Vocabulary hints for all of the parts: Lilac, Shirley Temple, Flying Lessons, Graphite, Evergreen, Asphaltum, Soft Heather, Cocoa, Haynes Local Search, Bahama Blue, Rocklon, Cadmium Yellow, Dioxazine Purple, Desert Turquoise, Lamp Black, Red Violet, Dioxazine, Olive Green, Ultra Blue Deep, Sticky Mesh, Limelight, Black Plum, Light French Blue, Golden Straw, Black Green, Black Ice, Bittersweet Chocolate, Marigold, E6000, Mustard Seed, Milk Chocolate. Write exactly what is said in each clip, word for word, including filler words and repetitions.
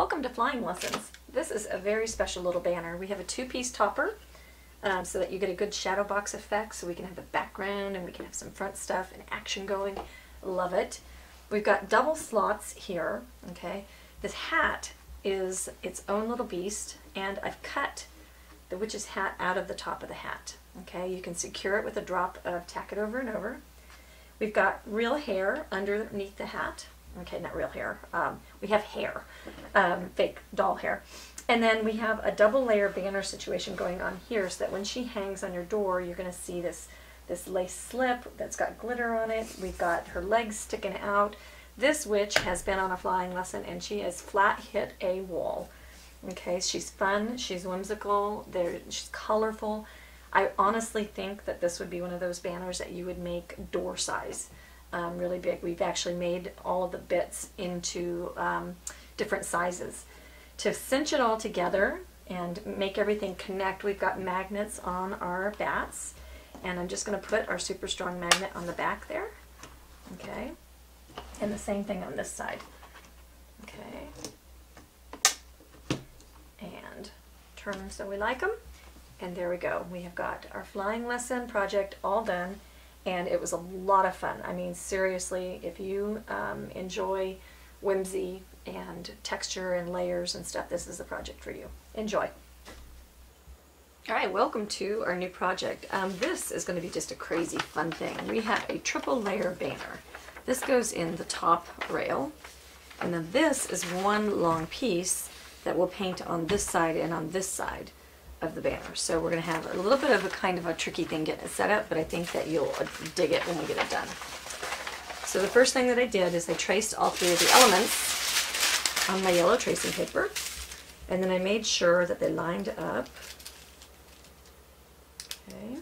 Welcome to Flying Lessons. This is a very special little banner. We have a two-piece topper um, so that you get a good shadow box effect, so we can have the background and we can have some front stuff and action going. Love it. We've got double slots here, okay? This hat is its own little beast, and I've cut the witch's hat out of the top of the hat, okay? You can secure it with a drop of Tack-It Over and Over. We've got real hair underneath the hat. Okay, not real hair. Um, we have hair, um, fake doll hair. And then we have a double layer banner situation going on here, so that when she hangs on your door, you're gonna see this this lace slip that's got glitter on it. We've got her legs sticking out. This witch has been on a flying lesson, and she has flat hit a wall. Okay, she's fun, she's whimsical, there, she's colorful. I honestly think that this would be one of those banners that you would make door size, um, really big. We've actually made all of the bits into um, different sizes. To cinch it all together and make everything connect, we've got magnets on our bats. And I'm just going to put our super strong magnet on the back there. Okay. And the same thing on this side. Okay. And turn them so we like them. And there we go. We have got our flying lesson project all done, and it was a lot of fun. I mean, seriously, if you um, enjoy whimsy and texture and layers and stuff, this is the project for you. Enjoy. All right, welcome to our new project. Um, this is going to be just a crazy fun thing. We have a triple layer banner. This goes in the top rail, and then this is one long piece that we'll paint on this side and on this side of the banner. So we're going to have a little bit of a kind of a tricky thing getting it set up, but I think that you'll dig it when we get it done. So the first thing that I did is I traced all three of the elements on my yellow tracing paper, and then I made sure that they lined up, okay,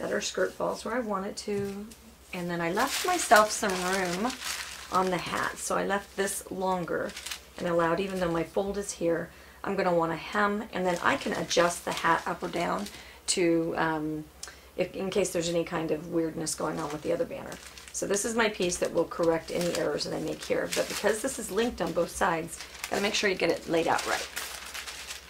that our skirt falls where I want it to, and then I left myself some room on the hat, so I left this longer and allowed, even though my fold is here, I'm going to want to hem, and then I can adjust the hat up or down to, um, if, in case there's any kind of weirdness going on with the other banner. So this is my piece that will correct any errors that I make here, but because this is linked on both sides, got to make sure you get it laid out right.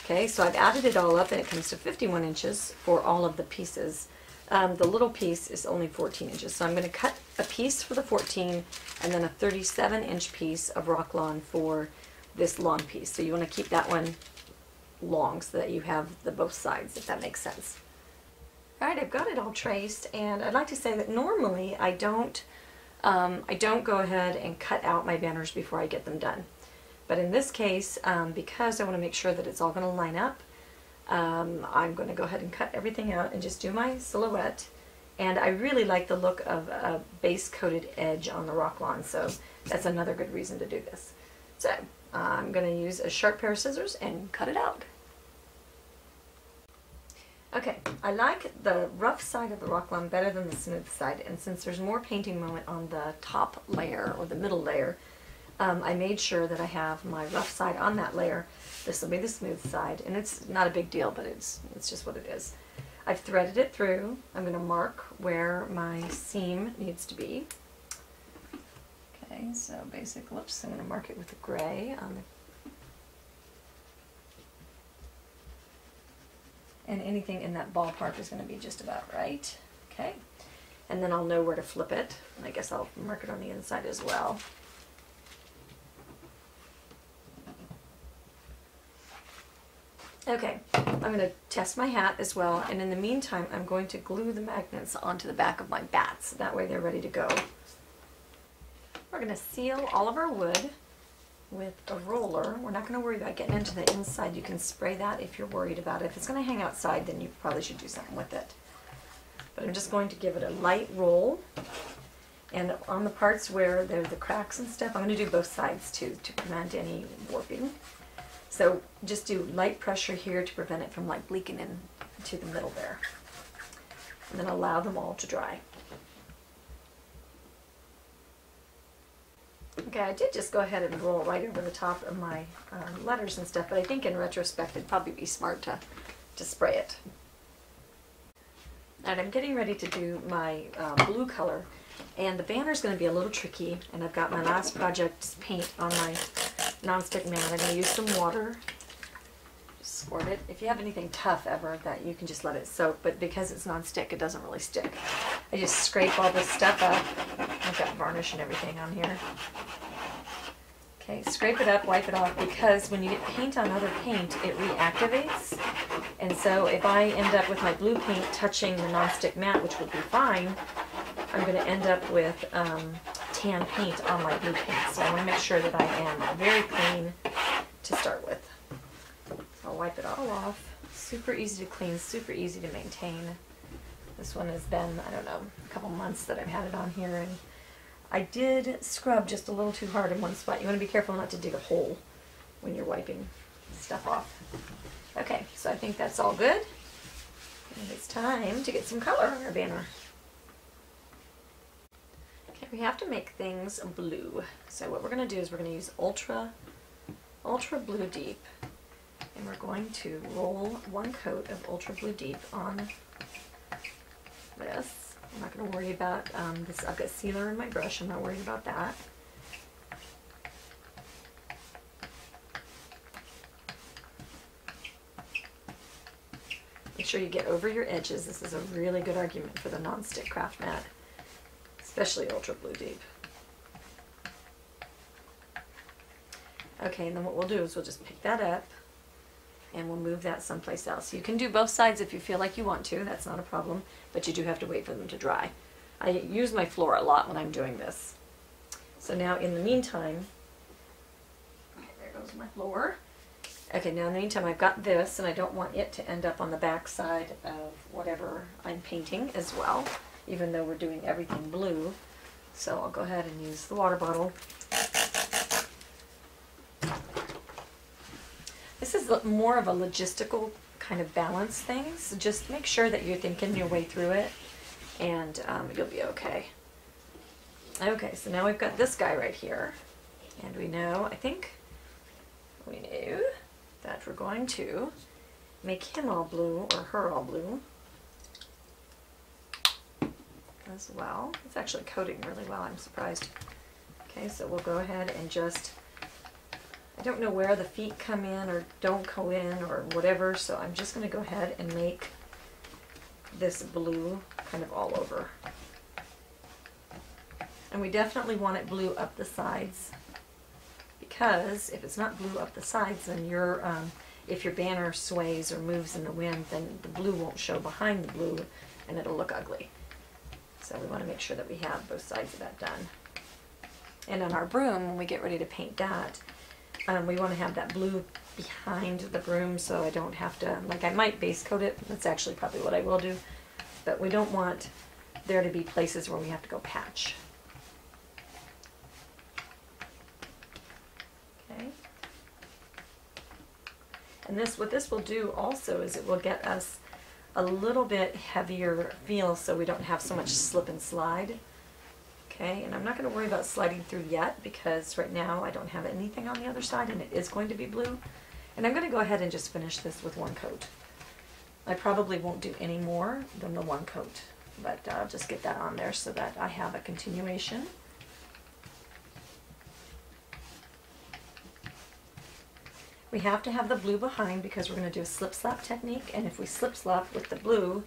Okay, so I've added it all up, and it comes to fifty-one inches for all of the pieces. Um, the little piece is only fourteen inches, so I'm going to cut a piece for the fourteen, and then a thirty-seven inch piece of Rocklon for this long piece. So you want to keep that one long so that you have the both sides, if that makes sense. All right, I've got it all traced, and I'd like to say that normally I don't um, I don't go ahead and cut out my banners before I get them done. But in this case, um, because I want to make sure that it's all going to line up, um, I'm going to go ahead and cut everything out and just do my silhouette. And I really like the look of a base coated edge on the Rocklon, so that's another good reason to do this. So I'm going to use a sharp pair of scissors and cut it out. Okay, I like the rough side of the Rocklon better than the smooth side, and since there's more painting moment on the top layer, or the middle layer, um, I made sure that I have my rough side on that layer. This will be the smooth side, and it's not a big deal, but it's, it's just what it is. I've threaded it through. I'm going to mark where my seam needs to be. So basic whoops, I'm going to mark it with a gray on the, and anything in that ballpark is going to be just about right. Okay, and then I'll know where to flip it, and I guess I'll mark it on the inside as well. Okay, I'm going to test my hat as well, and in the meantime I'm going to glue the magnets onto the back of my bats, so that way they're ready to go. We're going to seal all of our wood with a roller. We're not going to worry about getting into the inside. You can spray that if you're worried about it. If it's going to hang outside, then you probably should do something with it. But I'm just going to give it a light roll. And on the parts where there are the cracks and stuff, I'm going to do both sides too, to prevent any warping. So just do light pressure here to prevent it from like leaking into the middle there. And then allow them all to dry. Okay, I did just go ahead and roll right over the top of my um, letters and stuff, but I think in retrospect it'd probably be smart to, to spray it. And I'm getting ready to do my uh, blue color, and the banner's going to be a little tricky, and I've got my last project's paint on my nonstick man. I'm going to use some water. Squirt it. If you have anything tough ever that you can just let it soak, but because it's nonstick, it doesn't really stick. I just scrape all this stuff up. I've got varnish and everything on here. Okay, scrape it up, wipe it off, because when you get paint on other paint, it reactivates. And so if I end up with my blue paint touching the nonstick matte, which would be fine, I'm going to end up with um, tan paint on my blue paint. So I want to make sure that I am very clean to start with. I'll wipe it all off. Super easy to clean, super easy to maintain. This one has been, I don't know, a couple months that I've had it on here, and I did scrub just a little too hard in one spot. You want to be careful not to dig a hole when you're wiping stuff off. Okay, so I think that's all good. And it's time to get some color on our banner. Okay, we have to make things blue. So what we're going to do is we're going to use Ultra, Ultra Blue Deep. And we're going to roll one coat of Ultra Blue Deep on this. I'm not going to worry about um, this. I've got sealer in my brush. I'm not worried about that. Make sure you get over your edges. This is a really good argument for the non-stick craft mat, especially Ultra Blue Deep. Okay, and then what we'll do is we'll just pick that up. And we'll move that someplace else. You can do both sides if you feel like you want to. That's not a problem, but you do have to wait for them to dry. I use my floor a lot when I'm doing this. So now in the meantime, okay, there goes my floor. Okay, now in the meantime I've got this, and I don't want it to end up on the back side of whatever I'm painting as well, even though we're doing everything blue. So I'll go ahead and use the water bottle. This is more of a logistical kind of balance thing, so just make sure that you're thinking your way through it, and um, you'll be okay. Okay, so now we've got this guy right here, and we know, I think we knew that we're going to make him all blue, or her all blue, as well. It's actually coating really well, I'm surprised. Okay, so we'll go ahead and just I don't know where the feet come in or don't go in or whatever, so I'm just going to go ahead and make this blue kind of all over. And we definitely want it blue up the sides, because if it's not blue up the sides, then your um, if your banner sways or moves in the wind, then the blue won't show behind the blue and it'll look ugly. So we want to make sure that we have both sides of that done. And on our broom, when we get ready to paint that, Um, we want to have that blue behind the broom, so I don't have to, like, I might base coat it. That's actually probably what I will do. But we don't want there to be places where we have to go patch. Okay. And this, what this will do also is it will get us a little bit heavier feel, so we don't have so much slip and slide. Okay, and I'm not going to worry about sliding through yet, because right now I don't have anything on the other side, and it is going to be blue. And I'm going to go ahead and just finish this with one coat. I probably won't do any more than the one coat, but I'll just get that on there so that I have a continuation. We have to have the blue behind, because we're going to do a slip-slap technique, and if we slip-slap with the blue,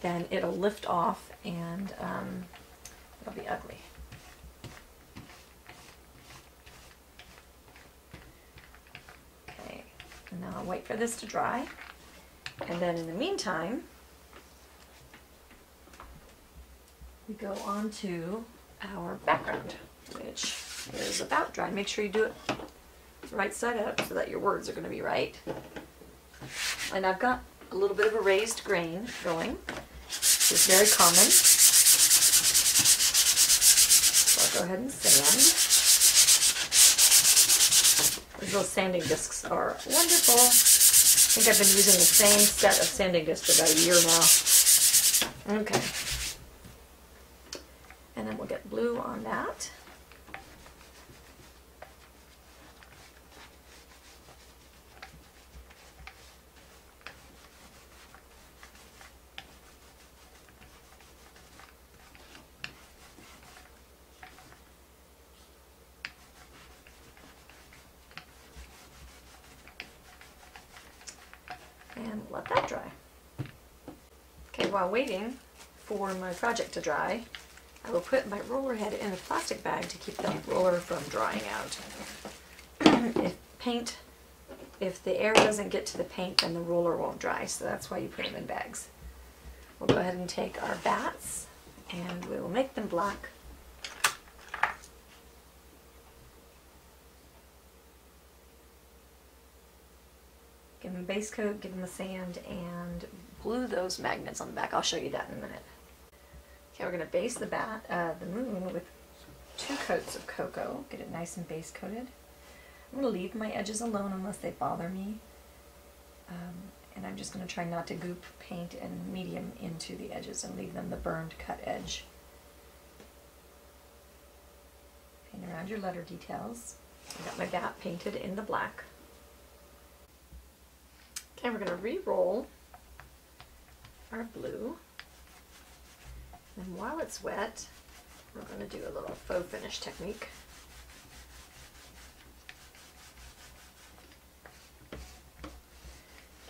then it'll lift off and um, it'll be ugly. Okay, and now I'll wait for this to dry. And then in the meantime, we go on to our background, which is about dry. Make sure you do it right side up so that your words are going to be right. And I've got a little bit of a raised grain going, which is very common. Go ahead and sand. These little sanding discs are wonderful. I think I've been using the same set of sanding discs for about a year now. Okay. And then we'll get blue on that. and let that dry. Okay, while waiting for my project to dry, I will put my roller head in a plastic bag to keep the roller from drying out. If paint, if the air doesn't get to the paint, then the roller won't dry, so that's why you put them in bags. We'll go ahead and take our bats and we will make them black. Give them a base coat, give them a sand, and glue those magnets on the back. I'll show you that in a minute. Okay, we're going to base the bat, uh, the moon with two coats of cocoa. Get it nice and base coated. I'm going to leave my edges alone unless they bother me. Um, and I'm just going to try not to goop paint and medium into the edges and leave them the burned cut edge. Paint around your letter details. I got my bat painted in the black. And we're going to re-roll our blue, and while it's wet, we're going to do a little faux finish technique.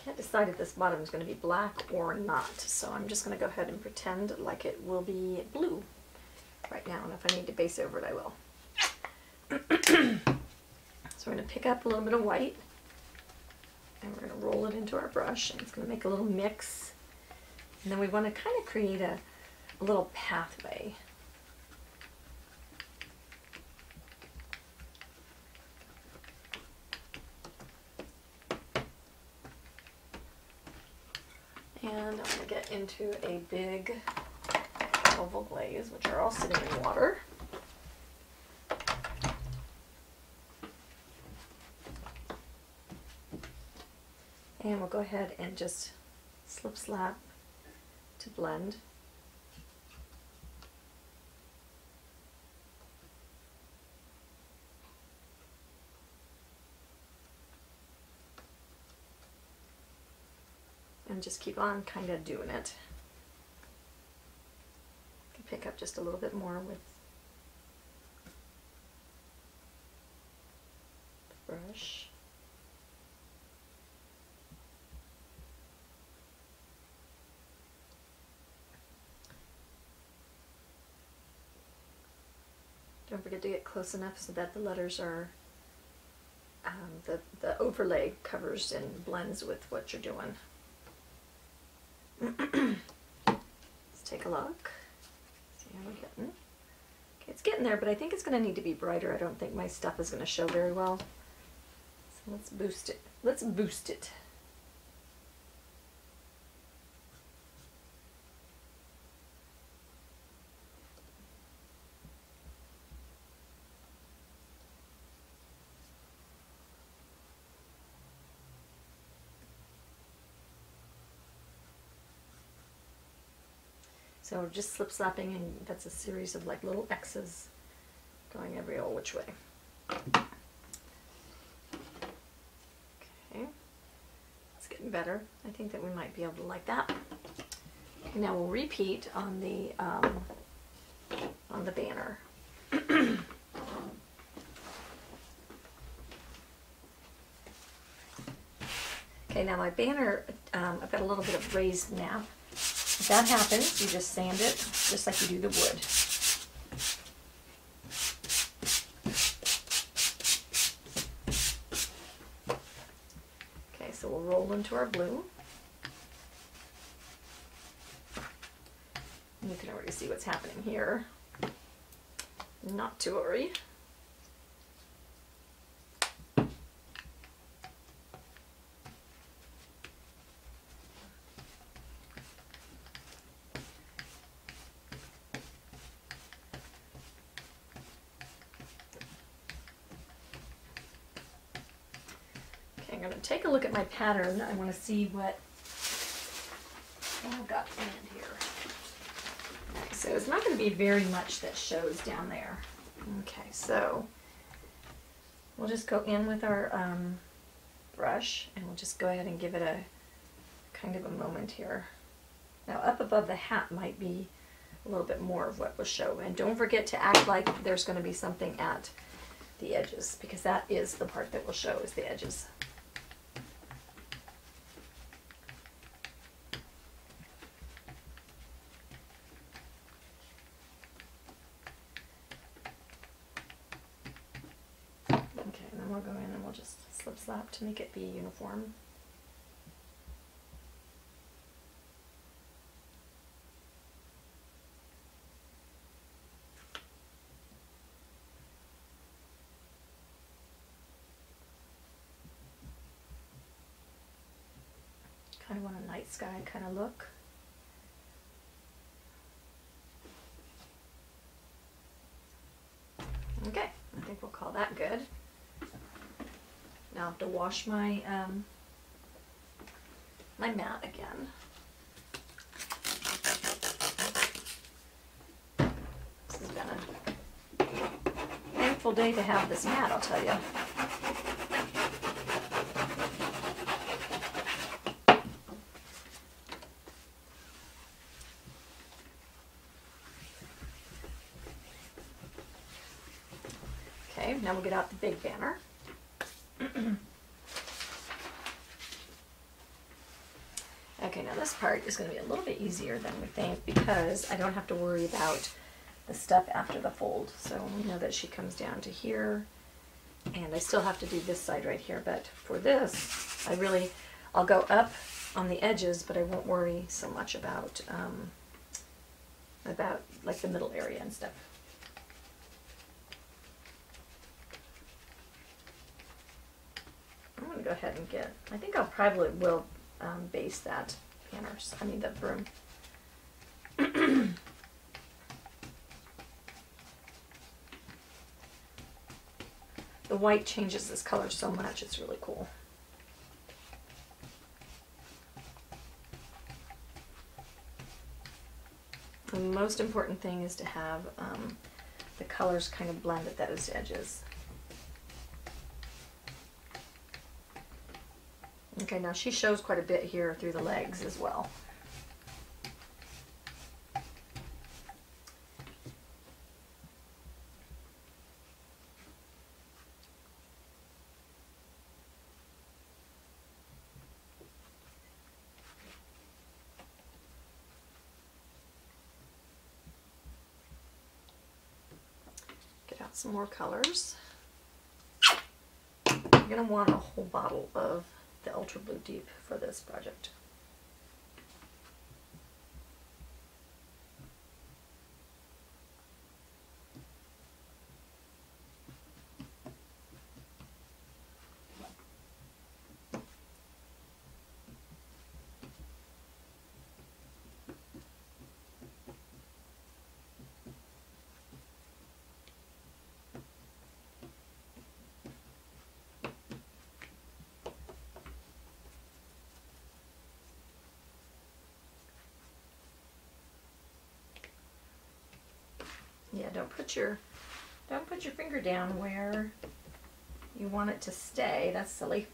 Can't decide if this bottom is going to be black or not, so I'm just going to go ahead and pretend like it will be blue right now, and if I need to base over it, I will. So we're going to pick up a little bit of white, and we're going to roll it into our brush, and it's going to make a little mix. And then we want to kind of create a, a little pathway. And I'm going to get into a big oval glaze, which are all sitting in water. And we'll go ahead and just slip slap to blend. And just keep on kind of doing it. I can pick up just a little bit more with the brush. Don't forget to get close enough so that the letters are, um, the, the overlay covers and blends with what you're doing. Let's take a look. See how we're getting. Okay, it's getting there, but I think it's going to need to be brighter. I don't think my stuff is going to show very well. So let's boost it. Let's boost it. So just slip slapping, and that's a series of like little X's going every old which way. Okay, it's getting better. I think that we might be able to like that. Okay, now we'll repeat on the um, on the banner. Okay, now my banner, um, I've got a little bit of raised nap. If that happens, you just sand it, just like you do the wood. Okay, so we'll roll into our blue. And you can already see what's happening here. Not to worry. Take a look at my pattern. I want to see what I've got planned here. Okay, so it's not going to be very much that shows down there. Okay, so we'll just go in with our um, brush, and we'll just go ahead and give it a kind of a moment here. Now up above the hat might be a little bit more of what will show. And don't forget to act like there's going to be something at the edges, because that is the part that will show, is the edges. slip slap to make it be uniform. Kind of want a night sky kind of look. Okay, I think we'll call that good. Now I have to wash my um, my mat again. This has been a thankful day to have this mat, I'll tell you. Now we'll get out the big banner. Okay, now this part is going to be a little bit easier than we think because I don't have to worry about the stuff after the fold. So we know that she comes down to here, and I still have to do this side right here, but for this, I really, I'll go up on the edges, but I won't worry so much about, um, about like the middle area and stuff. Go ahead and get, I think I'll probably will um, base that banner, so I need that broom. The white changes this color so much, it's really cool. The most important thing is to have um, the colors kind of blend at those edges. Okay, now she shows quite a bit here through the legs as well. Get out some more colors. You're going to want a whole bottle of the Ultra Blue Deep for this project. Yeah, don't put your don't put your finger down where you want it to stay. That's silly.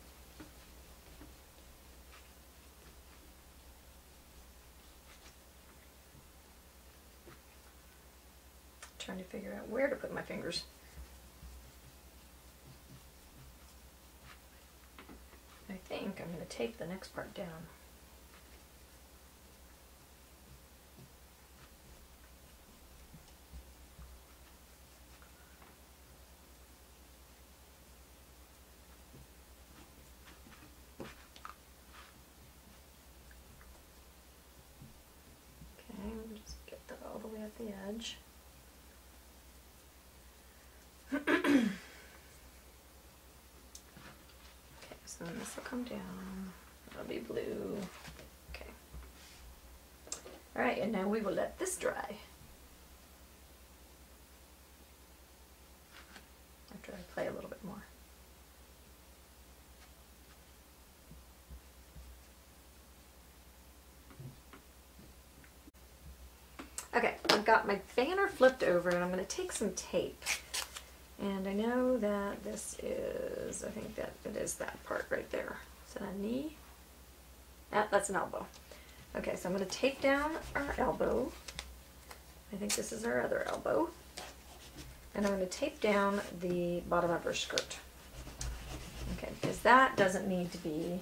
I'm trying to figure out where to put my fingers. I think I'm going to tape the next part down. The edge. Okay, so then this will come down. It'll be blue. Okay. All right, and now we will let this dry. After I play a little bit more. Got my banner flipped over, and I'm going to take some tape, and I know that this is, I think that it is that part right there. Is that a knee? Ah, that's an elbow. Okay, so I'm going to tape down our elbow. I think this is our other elbow, and I'm going to tape down the bottom of her skirt. Okay, because that doesn't need to be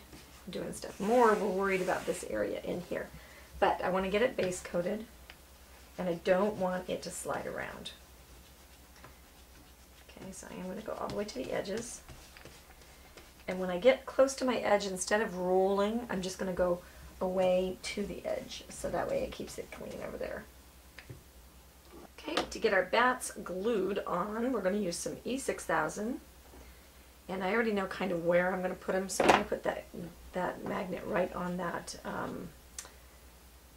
doing stuff more. We're worried about this area in here, but I want to get it base coated. And I don't want it to slide around. Okay, so I am going to go all the way to the edges. And when I get close to my edge, instead of rolling, I'm just going to go away to the edge. So that way it keeps it clean over there. Okay, to get our bats glued on, we're going to use some E six thousand. And I already know kind of where I'm going to put them, so I'm going to put that, that magnet right on that, um,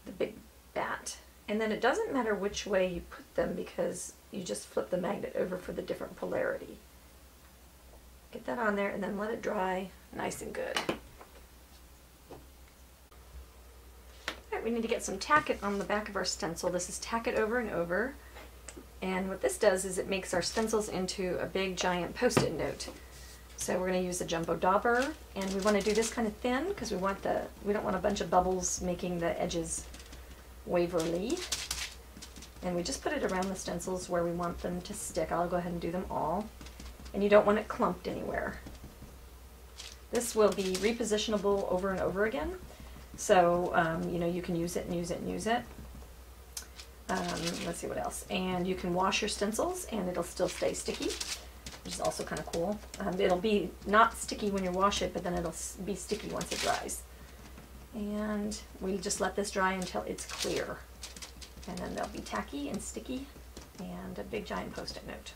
the big bat. And then it doesn't matter which way you put them because you just flip the magnet over for the different polarity. Get that on there and then let it dry nice and good. Alright, we need to get some Tack-It on the back of our stencil. This is Tack-It over and over. And what this does is it makes our stencils into a big giant post-it note. So we're going to use a jumbo dauber, and we want to do this kind of thin because we want the we don't want a bunch of bubbles making the edges waverly. And we just put it around the stencils where we want them to stick. I'll go ahead and do them all, and you don't want it clumped anywhere. This will be repositionable over and over again, so um, you know you can use it and use it and use it. Um, let's see what else. And you can wash your stencils, and it'll still stay sticky, which is also kind of cool. Um, it'll be not sticky when you wash it, but then it'll be sticky once it dries. And we just let this dry until it's clear. And then they'll be tacky and sticky and a big giant post-it note.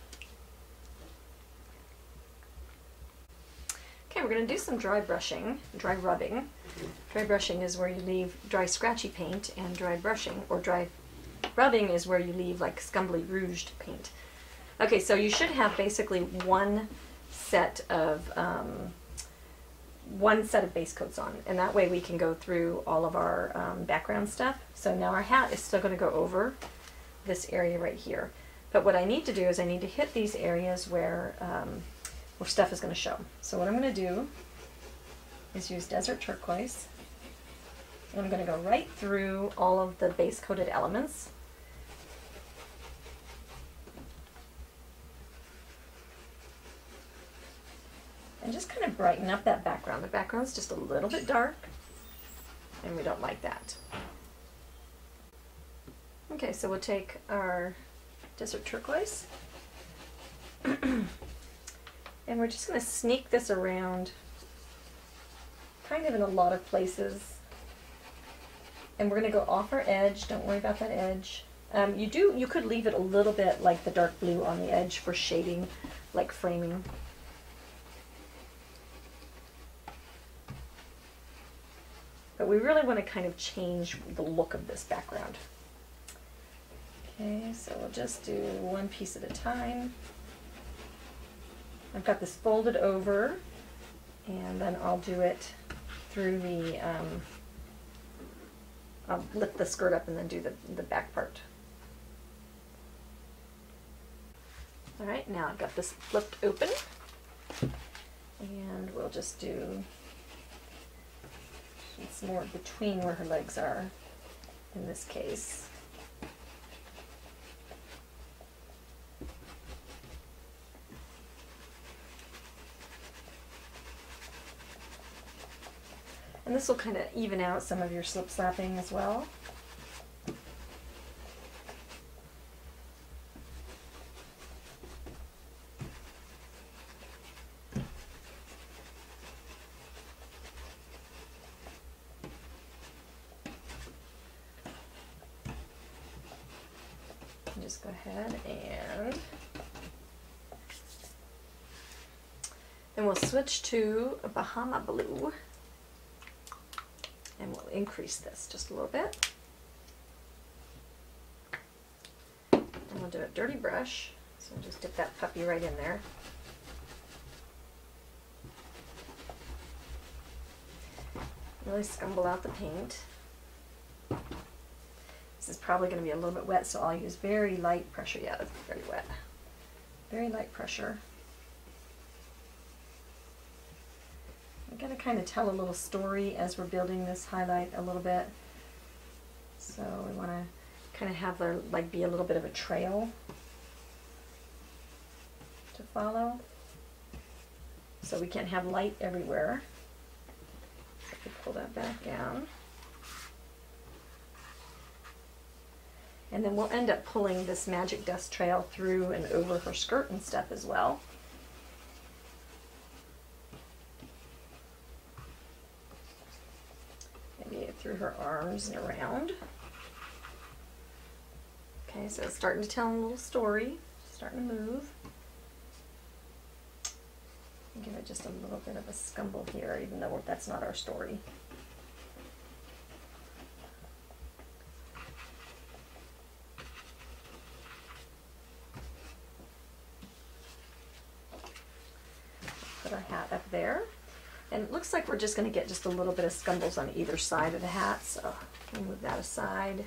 Okay, we're going to do some dry brushing, dry rubbing. Dry brushing is where you leave dry scratchy paint, and dry brushing or dry rubbing is where you leave like scumbly rouged paint. Okay, so you should have basically one set of um, one set of base coats on, and that way we can go through all of our um, background stuff. So now our hat is still going to go over this area right here. But what I need to do is I need to hit these areas where, um, where stuff is going to show. So what I'm going to do is use Desert Turquoise, and I'm going to go right through all of the base coated elements. And just kind of brighten up that background. The background's just a little bit dark, and we don't like that. Okay, so we'll take our Desert Turquoise, and we're just going to sneak this around kind of in a lot of places. And we're going to go off our edge. Don't worry about that edge. Um, you do, you could leave it a little bit like the dark blue on the edge for shading, like framing. But we really want to kind of change the look of this background. Okay, so we'll just do one piece at a time. I've got this folded over, and then I'll do it through the, um, I'll lift the skirt up and then do the, the back part. All right, now I've got this flipped open, and we'll just do it's more between where her legs are in this case. And this will kind of even out some of your slip slapping as well. Just go ahead and then we'll switch to Bahama Blue, and we'll increase this just a little bit, and we'll do a dirty brush, so just dip that puppy right in there. Really scumble out the paint. This is probably going to be a little bit wet, so I'll use very light pressure. Yeah, that's very wet. Very light pressure. I'm going to kind of tell a little story as we're building this highlight a little bit. So we want to kind of have there like be a little bit of a trail to follow. So we can't have light everywhere. So we pull that back down. And then we'll end up pulling this magic dust trail through and over her skirt and stuff as well. through her arms and around. Okay, so it's starting to tell a little story, starting to move. Give it just a little bit of a scumble here, even though that's not our story. Put our hat up there. And it looks like we're just going to get just a little bit of scumbles on either side of the hat, so we'll move that aside.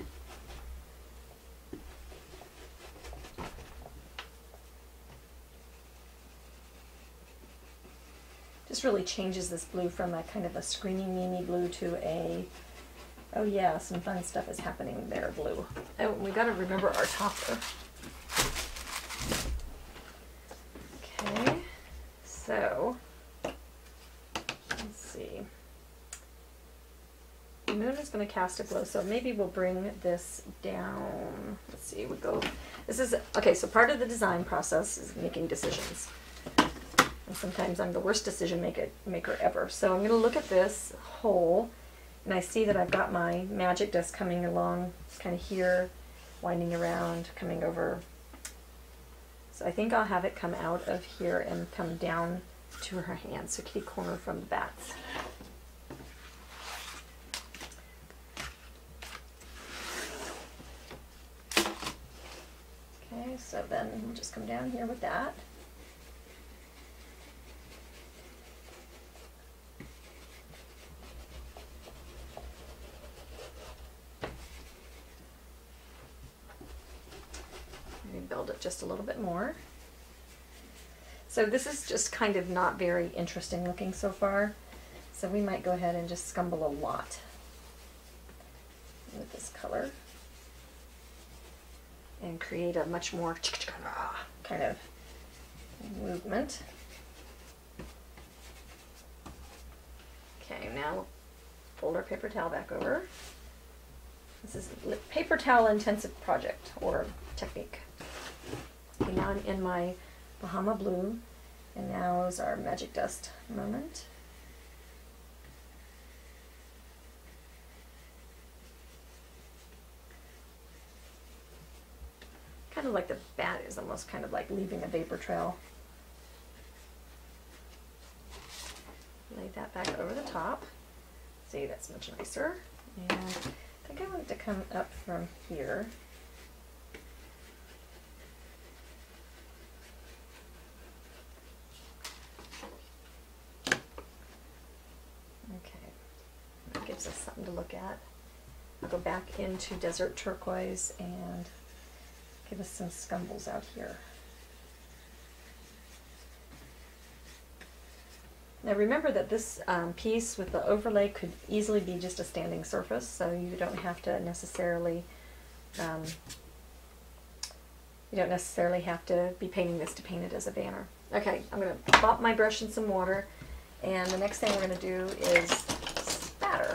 This really changes this blue from a kind of a screaming mimi blue to a, oh yeah, some fun stuff is happening there blue. Oh, we gotta remember our topper. Okay, so let's see. The moon is gonna cast a glow, so maybe we'll bring this down. Let's see, we go, this is, okay, so part of the design process is making decisions. And sometimes I'm the worst decision maker, maker ever. So I'm going to look at this hole, and I see that I've got my magic dust coming along. It's kind of here, winding around, coming over. So I think I'll have it come out of here and come down to her hand. So kitty corner from the bats. Okay, so then we'll just come down here with that. Build it just a little bit more. So this is just kind of not very interesting looking so far, so we might go ahead and just scumble a lot with this color and create a much more kind of movement. Okay, now fold our paper towel back over. This is a paper towel intensive project or technique. Okay, now I'm in my Bahama Blue, and now is our magic dust moment. Kind of like the bat is almost kind of like leaving a vapor trail. Lay that back over the top. See, that's much nicer. And I think I want it to come up from here. Look at. I'll go back into Desert Turquoise and give us some scumbles out here. Now remember that this um, piece with the overlay could easily be just a standing surface, so you don't have to necessarily um, you don't necessarily have to be painting this to paint it as a banner. Okay, I'm going to pop my brush in some water, and the next thing we're going to do is spatter.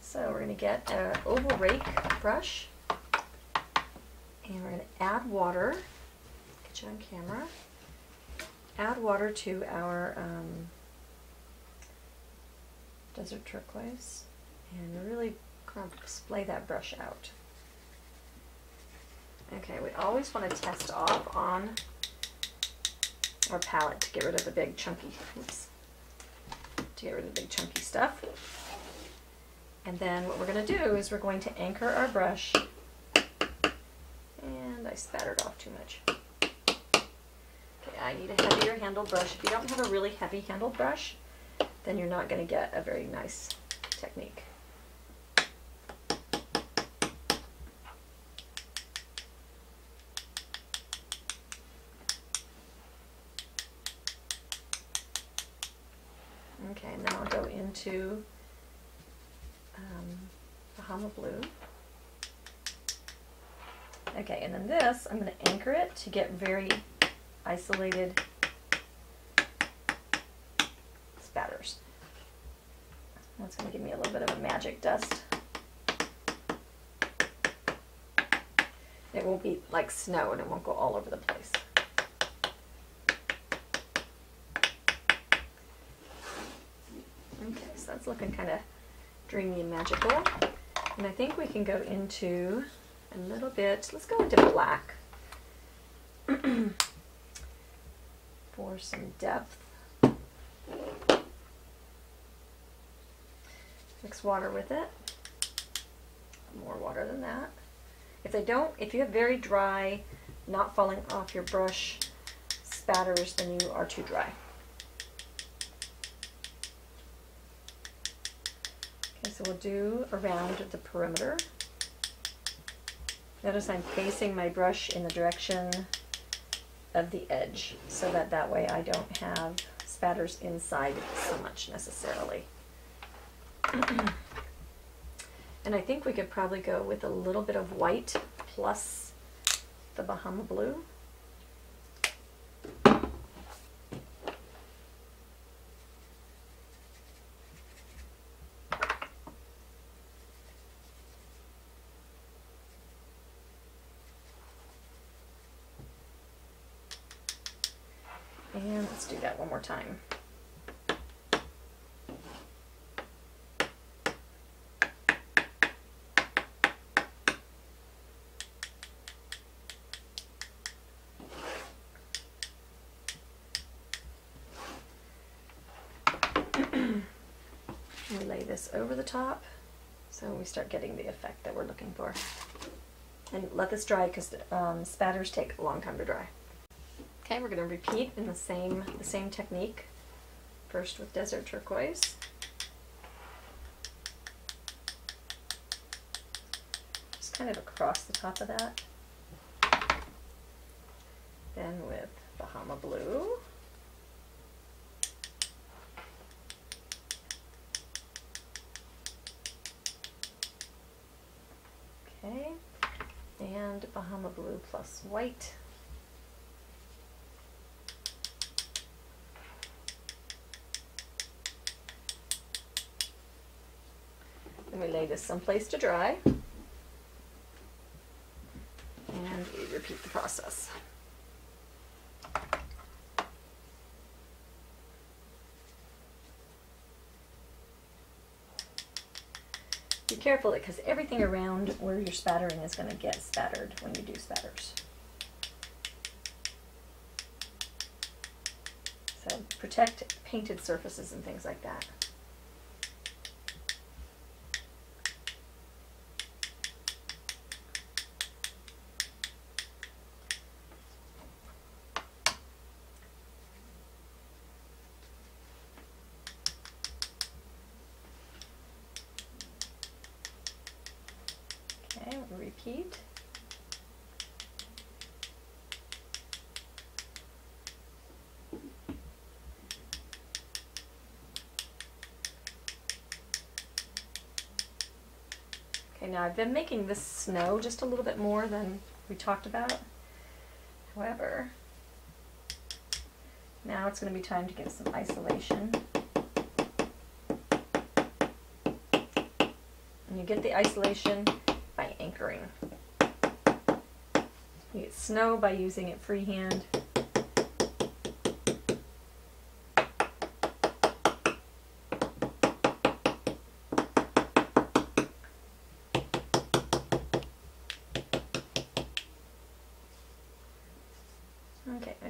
So we're going to get an oval rake brush, and we're going to add water, get you on camera, add water to our um, Desert Turquoise, and really kind of splay that brush out. Okay, we always want to test off on our palette to get rid of the big chunky, oops, to get rid of the big chunky stuff. And then what we're going to do is we're going to anchor our brush, and I spattered off too much. Okay, I need a heavier handled brush. If you don't have a really heavy handled brush, then you're not going to get a very nice technique. Okay, and then I'll go into Um, Bahama Blue. Okay, and then this, I'm going to anchor it to get very isolated spatters. That's going to give me a little bit of a magic dust. It won't be like snow, and it won't go all over the place. Okay, so that's looking kind of dreamy and magical. And I think we can go into a little bit, let's go into black for some depth. Mix water with it, more water than that. If they don't, if you have very dry, not falling off your brush spatters, then you are too dry. Okay, so we'll do around the perimeter. Notice I'm facing my brush in the direction of the edge so that that way I don't have spatters inside so much necessarily. And I think we could probably go with a little bit of white plus the Bahama Blue. And let's do that one more time. Over the top, so we start getting the effect that we're looking for. And let this dry because um, spatters take a long time to dry. Okay, we're going to repeat in the same the same technique. First with Desert Turquoise. Just kind of across the top of that. Then with Bahama Blue. And Bahama Blue plus white. And we lay this someplace to dry. And we repeat the process. Be careful because everything around where you're spattering is going to get spattered when you do spatters. So protect painted surfaces and things like that. Repeat. Okay, now I've been making this snow just a little bit more than we talked about. However, now it's going to be time to give some isolation. And you get the isolation by anchoring. You get snow by using it freehand. Okay, I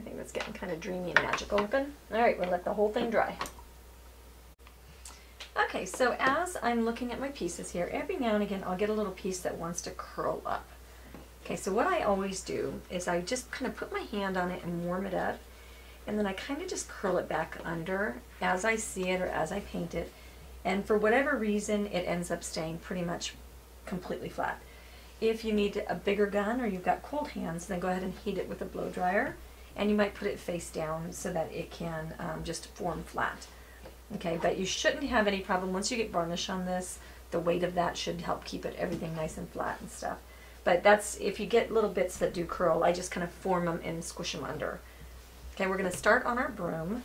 think that's getting kind of dreamy and magical looking. All right, we'll let the whole thing dry. Okay, so as I'm looking at my pieces here, every now and again I'll get a little piece that wants to curl up. Okay, so what I always do is I just kind of put my hand on it and warm it up, and then I kind of just curl it back under as I see it or as I paint it, and for whatever reason it ends up staying pretty much completely flat. If you need a bigger gun or you've got cold hands, then go ahead and heat it with a blow dryer, and you might put it face down so that it can um, just form flat. Okay, but you shouldn't have any problem. Once you get varnish on this, the weight of that should help keep it everything nice and flat and stuff. But that's, if you get little bits that do curl, I just kind of form them and squish them under. Okay, we're going to start on our broom.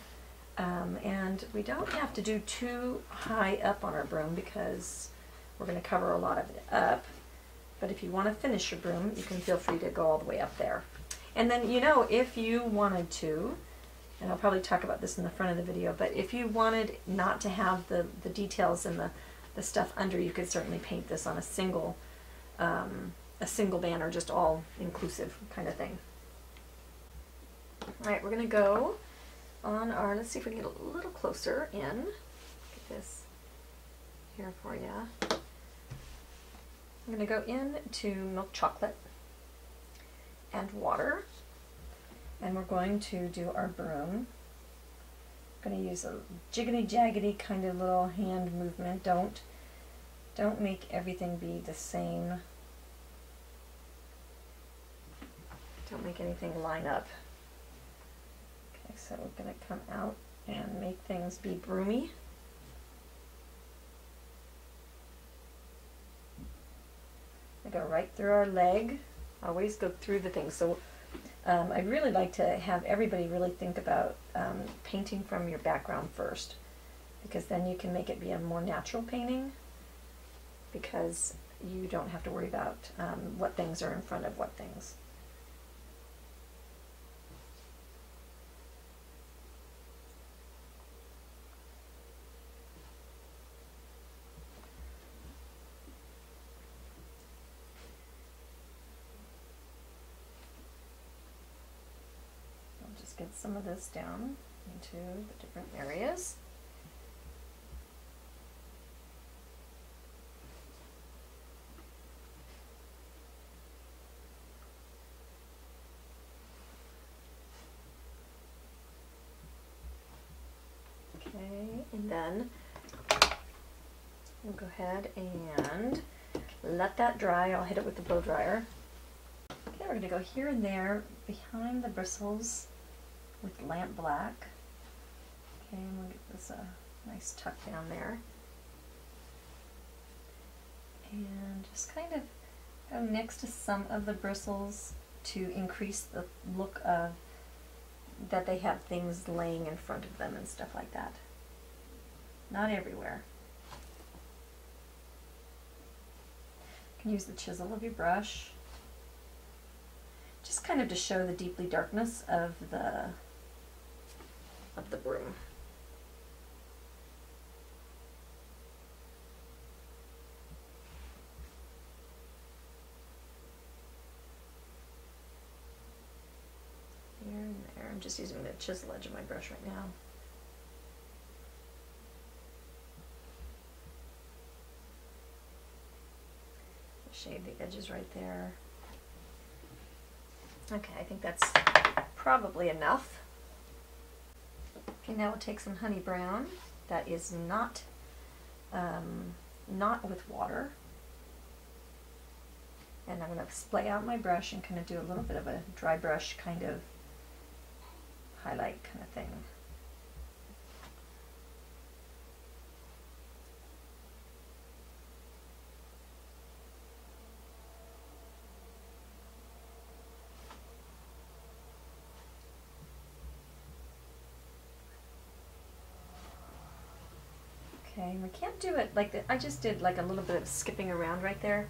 Um, and we don't have to do too high up on our broom because we're going to cover a lot of it up. But if you want to finish your broom, you can feel free to go all the way up there. And then, you know, if you wanted to, and I'll probably talk about this in the front of the video, but if you wanted not to have the, the details and the the stuff under, you could certainly paint this on a single um, a single banner, just all inclusive kind of thing. All right, we're gonna go on our, let's see if we can get a little closer in. Get this here for you. I'm gonna go in to Milk Chocolate and Water, and we're going to do our broom. I'm going to use a jiggity jaggity kind of little hand movement. Don't, don't make everything be the same. Don't make anything line up. Okay, so we're going to come out and make things be broomy. I go right through our leg. I always go through the thing. So um, I'd really like to have everybody really think about um, painting from your background first, because then you can make it be a more natural painting, because you don't have to worry about um, what things are in front of what things. Get some of this down into the different areas. Okay, and then we'll go ahead and let that dry. I'll hit it with the blow dryer. Okay, we're gonna go here and there behind the bristles with Lamp Black. Okay, and we'll get this a nice tuck down there. And just kind of go next to some of the bristles to increase the look of that they have things laying in front of them and stuff like that. Not everywhere. You can use the chisel of your brush, just kind of to show the deeply darkness of the of the broom. Here and there. I'm just using the chisel edge of my brush right now. Shade the edges right there. Okay, I think that's probably enough. Okay, now we'll take some Honey Brown that is not um, not with water, and I'm going to splay out my brush and kind of do a little bit of a dry brush kind of highlight kind of thing. We can't do it like that. I just did like a little bit of skipping around right there.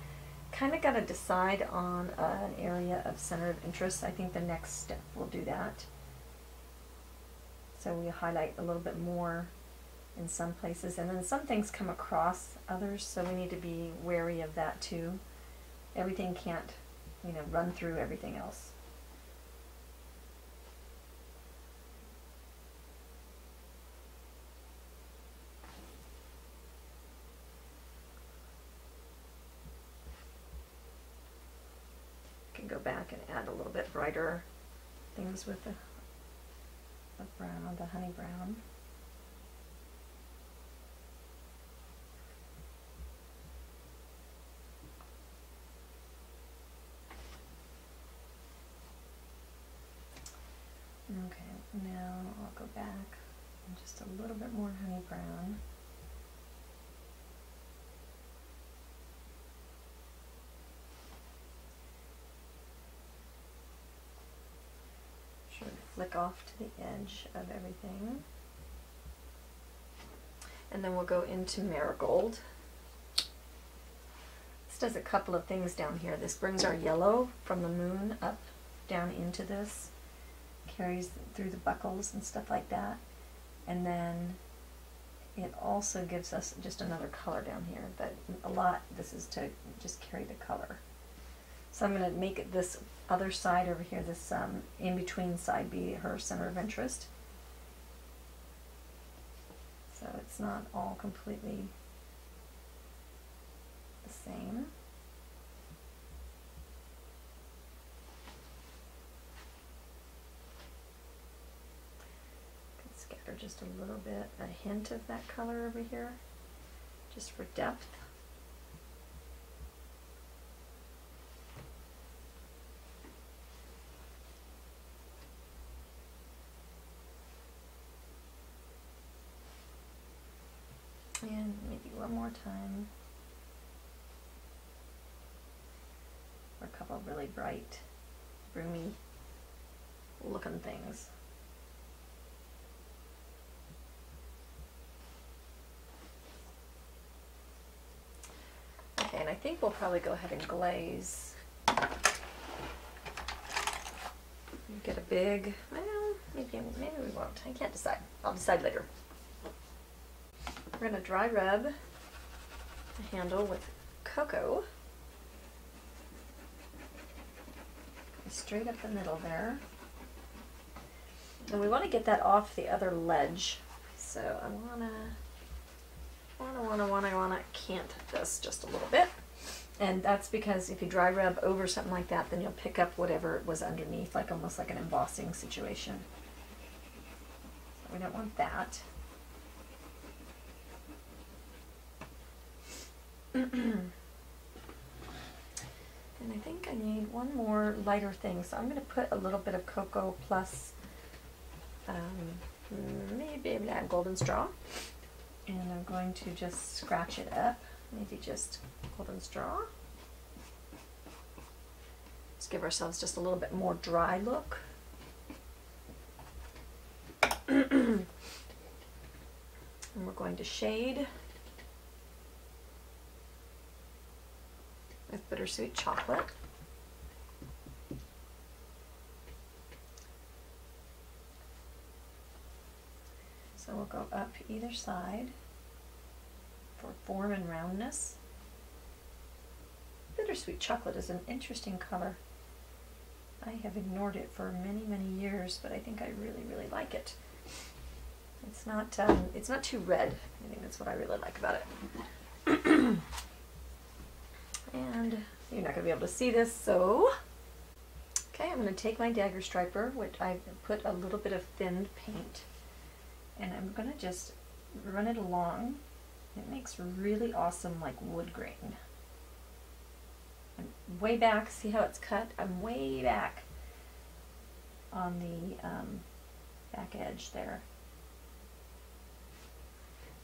Kind of got to decide on uh, an area of center of interest. I think the next step will do that. So we highlight a little bit more in some places, and then some things come across others, so we need to be wary of that too. Everything can't, you know, run through everything else. Back and add a little bit brighter things with the, the brown, the Honey Brown. Okay, now I'll go back and just a little bit more Honey Brown. Flick off to the edge of everything. And then we'll go into Marigold. This does a couple of things down here. This brings our yellow from the moon up down into this, carries through the buckles and stuff like that, and then it also gives us just another color down here, but a lot, this is to just carry the color. So I'm going to make this other side over here, this um, in-between side, be her center of interest. So it's not all completely the same. Could scatter just a little bit, a hint of that color over here, just for depth. And maybe one more time. Or a couple of really bright, broomy looking things. Okay, and I think we'll probably go ahead and glaze. Get a big, well, maybe, maybe we won't. I can't decide. I'll decide later. We're going to dry rub the handle with Cocoa. Straight up the middle there. And we want to get that off the other ledge. So I want to, want to, want to, want to, want to cant this just a little bit. And that's because if you dry rub over something like that, then you'll pick up whatever was underneath, like almost like an embossing situation. So we don't want that. And I think I need one more lighter thing, so I'm going to put a little bit of Cocoa plus um, maybe that Golden Straw, and I'm going to just scratch it up, maybe just Golden Straw. Let's give ourselves just a little bit more dry look. And we're going to shade with Bittersweet Chocolate. So we'll go up either side for form and roundness. Bittersweet Chocolate is an interesting color. I have ignored it for many, many years, but I think I really, really like it. It's not, um, it's not too red. I think that's what I really like about it. And you're not going to be able to see this, so... Okay, I'm going to take my dagger striper, which I've put a little bit of thinned paint, and I'm going to just run it along. It makes really awesome, like, wood grain. I'm way back, see how it's cut? I'm way back on the um, back edge there.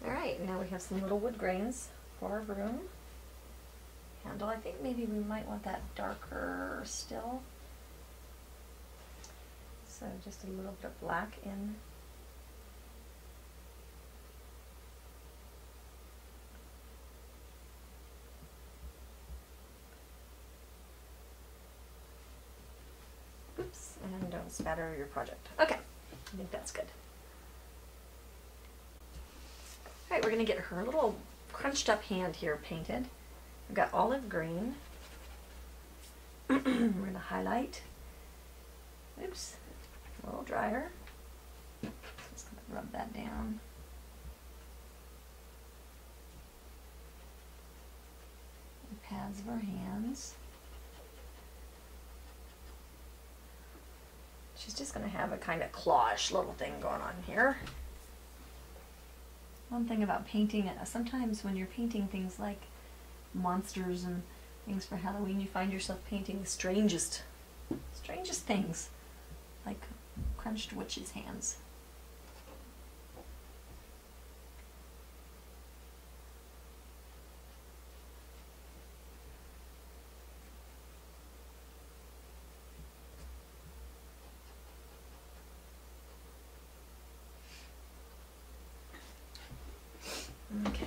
Alright, now we have some little wood grains for our room. I think maybe we might want that darker still. So just a little bit of black in. Oops, and don't spatter your project. Okay, I think that's good. Alright, we're going to get her little crunched up hand here painted. We've got Olive Green. We're going to highlight. Oops, a little drier. Just going to rub that down. The pads of our hands. She's just going to have a kind of clawish little thing going on here. One thing about painting, sometimes when you're painting things like monsters and things for Halloween, you find yourself painting the strangest, strangest things, like crunched witches' hands.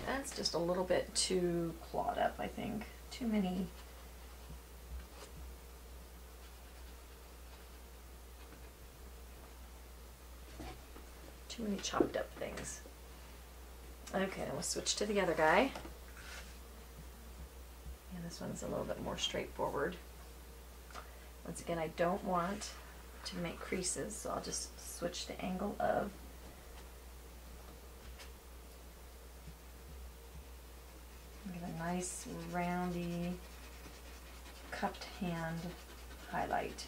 That's just a little bit too clawed up, I think. Too many. Too many chopped up things. Okay, we'll switch to the other guy. And this one's a little bit more straightforward. Once again, I don't want to make creases, so I'll just switch the angle of. Give a nice roundy cupped hand highlight.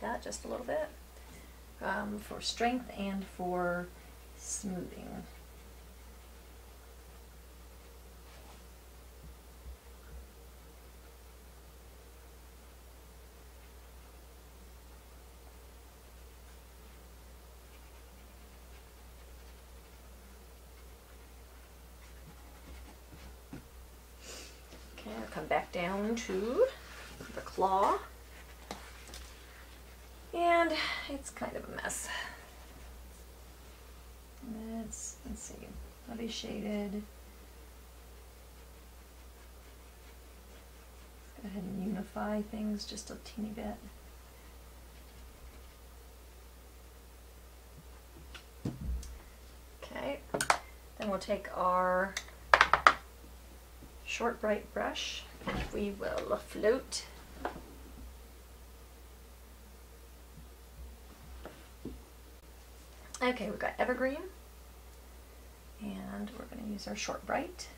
That just a little bit um, for strength and for smoothing. Okay, I'll come back down to the claw. And it's kind of a mess. Let's, let's see, heavy shaded. Let's go ahead and unify things just a teeny bit. Okay, then we'll take our short bright brush and we will float. Okay, we've got Evergreen, and we're going to use our short bright,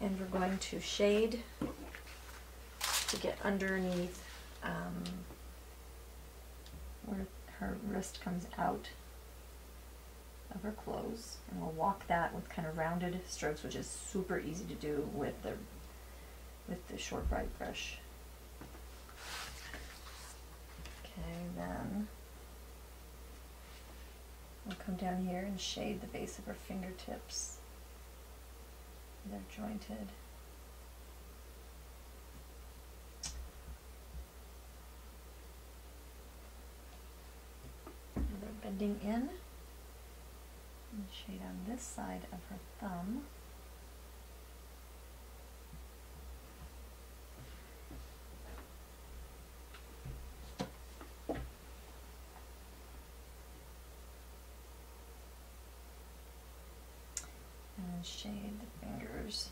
and we're going to shade to get underneath um, where her wrist comes out of her clothes, and we'll walk that with kind of rounded strokes, which is super easy to do with the, with the short bright brush. Okay, then we'll come down here and shade the base of her fingertips. They're jointed. And they're bending in. And shade on this side of her thumb. Shade the fingers.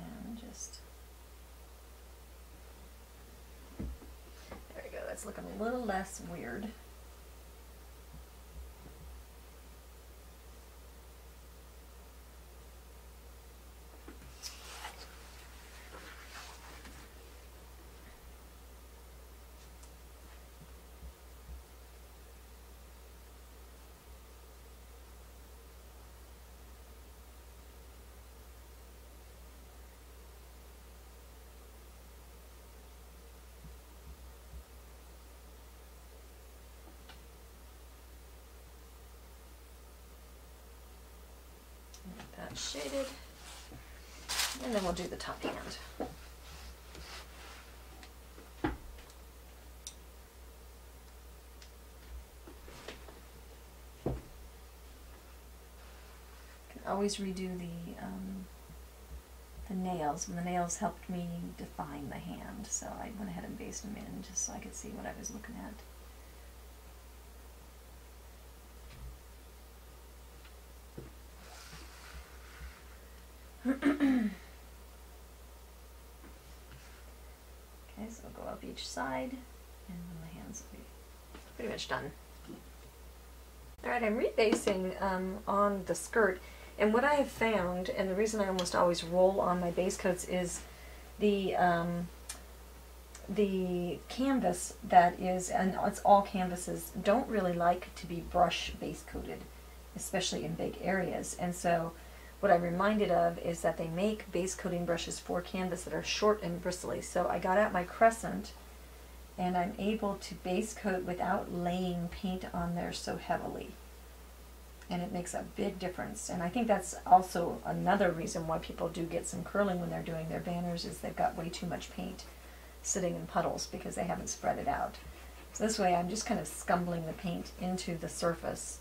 And just there we go, that's looking a little less weird. Shaded, and then we'll do the top hand. Can always redo the um, the nails, and the nails helped me define the hand, so I went ahead and based them in just so I could see what I was looking at. Each side, and then the hands will be pretty much done. Alright, I'm rebasing um, on the skirt, and what I have found, and the reason I almost always roll on my base coats, is the um, the canvas that is, and it's all canvases, don't really like to be brush base coated, especially in big areas, and so what I'm reminded of is that they make base coating brushes for canvas that are short and bristly. So I got out my crescent and I'm able to base coat without laying paint on there so heavily. And it makes a big difference. And I think that's also another reason why people do get some curling when they're doing their banners, is they've got way too much paint sitting in puddles because they haven't spread it out. So this way I'm just kind of scumbling the paint into the surface,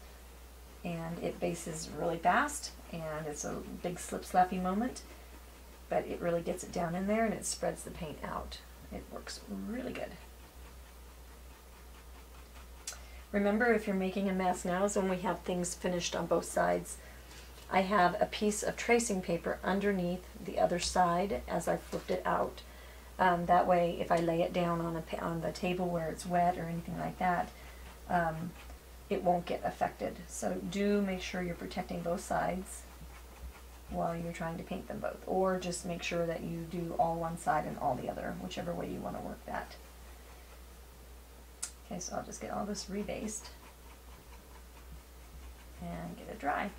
and it bases really fast, and it's a big slip-slappy moment, but it really gets it down in there and it spreads the paint out. It works really good. Remember, if you're making a mask now, is when we have things finished on both sides. I have a piece of tracing paper underneath the other side as I flipped it out. Um, that way, if I lay it down on, a, on the table where it's wet or anything like that, um, it won't get affected. So do make sure you're protecting both sides while you're trying to paint them both. Or just make sure that you do all one side and all the other, whichever way you want to work that. Okay, so I'll just get all this rebased and get it dry.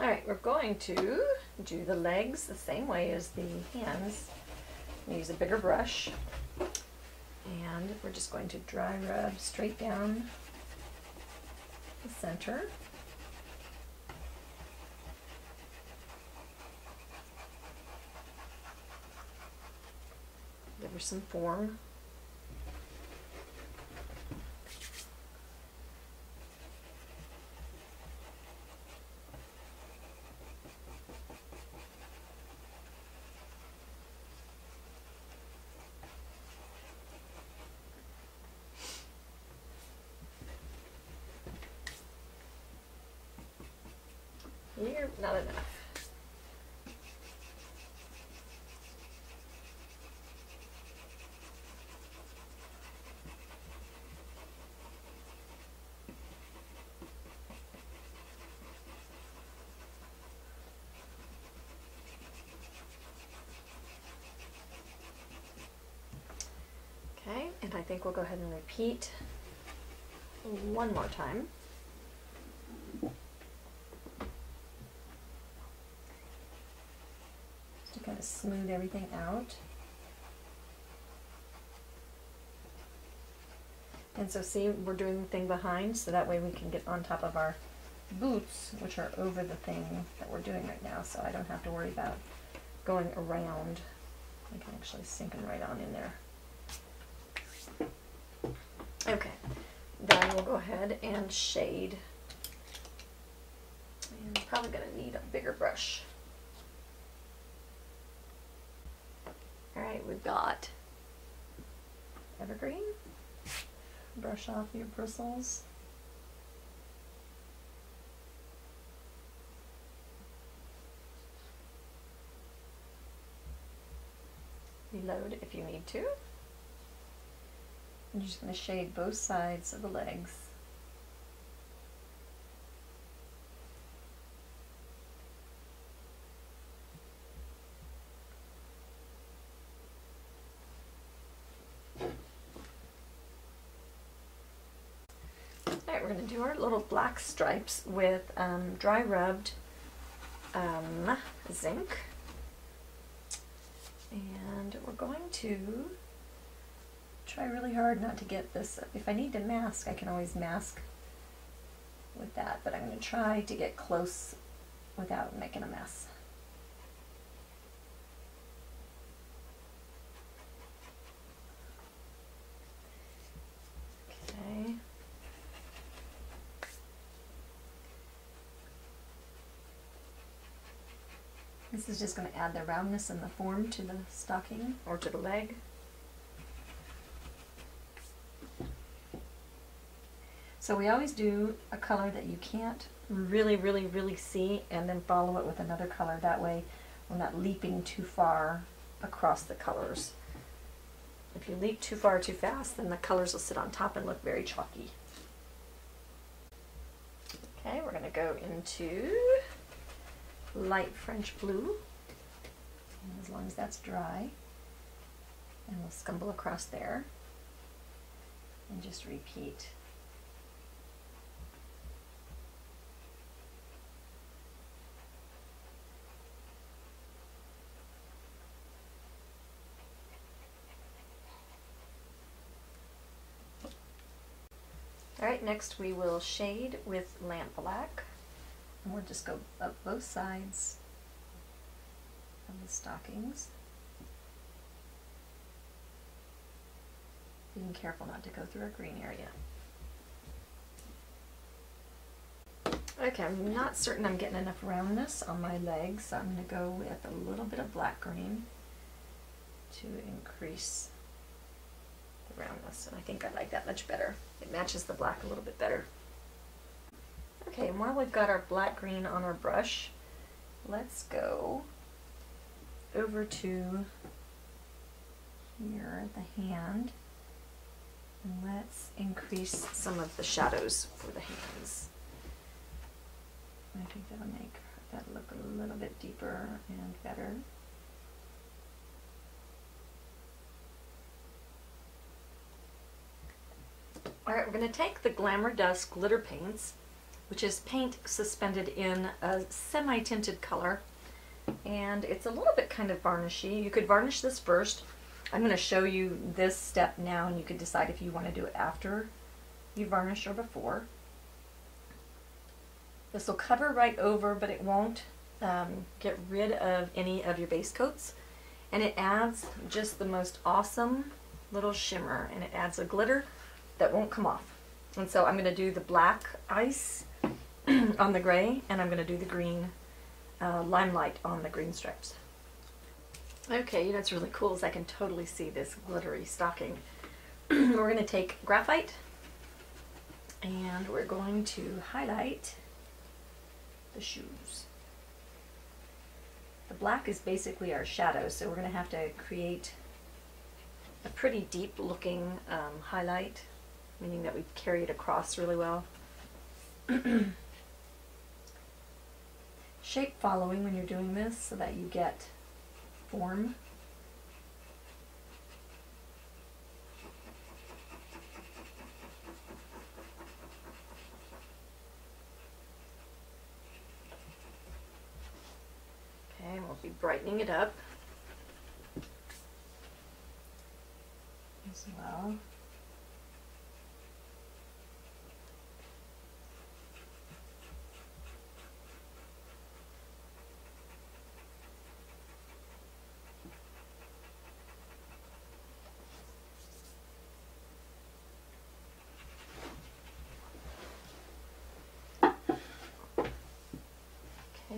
All right, we're going to do the legs the same way as the hands. I'm gonna use a bigger brush, and we're just going to dry rub straight down the center. Give her some form. You're not enough. Okay, and I think we'll go ahead and repeat one more time. Smooth everything out. And so see, we're doing the thing behind, so that way we can get on top of our boots, which are over the thing that we're doing right now, so I don't have to worry about going around. I can actually sink them right on in there. Okay, then we'll go ahead and shade. And I'm probably going to need a bigger brush. Alright, we've got Evergreen. Brush off your bristles. Reload if you need to. I'm just going to shade both sides of the legs. Our little black stripes with um, dry rubbed um, zinc, and we're going to try really hard not to get this. If I need to mask, I can always mask with that, but I'm going to try to get close without making a mess. This is just going to add the roundness and the form to the stocking, or to the leg. So we always do a color that you can't really, really, really see, and then follow it with another color. That way we're not leaping too far across the colors. If you leap too far too fast, then the colors will sit on top and look very chalky. Okay, we're going to go into Light French Blue, and as long as that's dry, and we'll scumble across there and just repeat. Alright, next we will shade with Lamp Black. And we'll just go up both sides of the stockings. Being careful not to go through our green area. Okay, I'm not certain I'm getting enough roundness on my legs, so I'm going to go with a little bit of black green to increase the roundness, and I think I like that much better. It matches the black a little bit better. Okay, and while we've got our black green on our brush, let's go over to here at the hand, and let's increase some of the shadows for the hands. I think that'll make that look a little bit deeper and better. Alright, we're going to take the Glamour Dusk Glitter Paints, which is paint suspended in a semi-tinted color, and it's a little bit kind of varnishy. You could varnish this first. I'm going to show you this step now, and you could decide if you want to do it after you varnish or before. This will cover right over, but it won't um, get rid of any of your base coats. And it adds just the most awesome little shimmer, and it adds a glitter that won't come off. And so I'm going to do the Black Ice on the gray, and I'm going to do the green uh, Limelight on the green stripes. Okay, you know what's really cool is I can totally see this glittery stocking. We're going to take Graphite, and we're going to highlight the shoes. The black is basically our shadow, so we're going to have to create a pretty deep looking um, highlight, meaning that we carry it across really well. Shape following when you're doing this so that you get form. And we'll be brightening it up as well.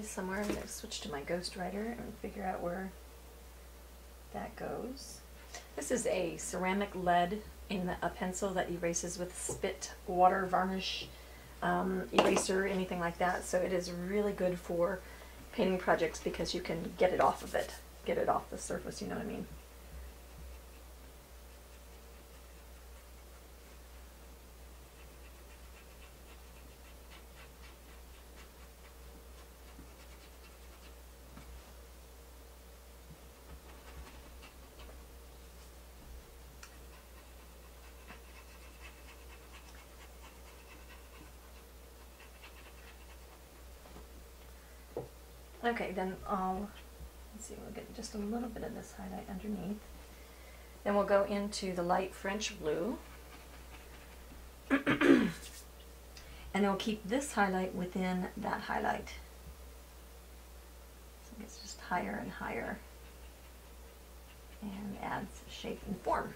Somewhere. I'm going to switch to my Ghost Rider and figure out where that goes. This is a ceramic lead in a pencil that erases with spit, water, varnish, um, eraser, anything like that. So it is really good for painting projects because you can get it off of it, get it off the surface, you know what I mean. Okay, then I'll, let's see, we'll get just a little bit of this highlight underneath. Then we'll go into the light French blue. And then we'll keep this highlight within that highlight. So it gets just higher and higher and adds shape and form.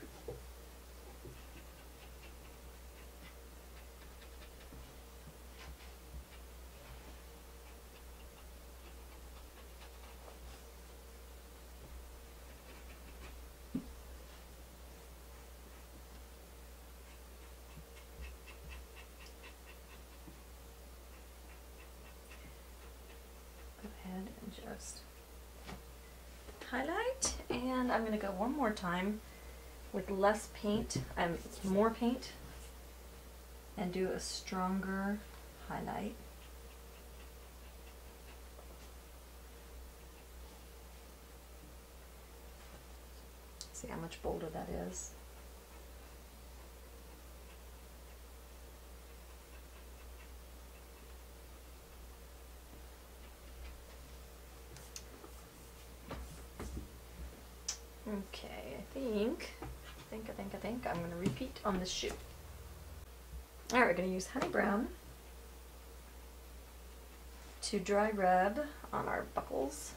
Highlight, and I'm going to go one more time with less paint, um, more paint, and do a stronger highlight. See how much bolder that is. Okay, I think, I think, I think, I think I'm going to repeat on the shoe. All right, we're going to use Honey Brown to dry rub on our buckles.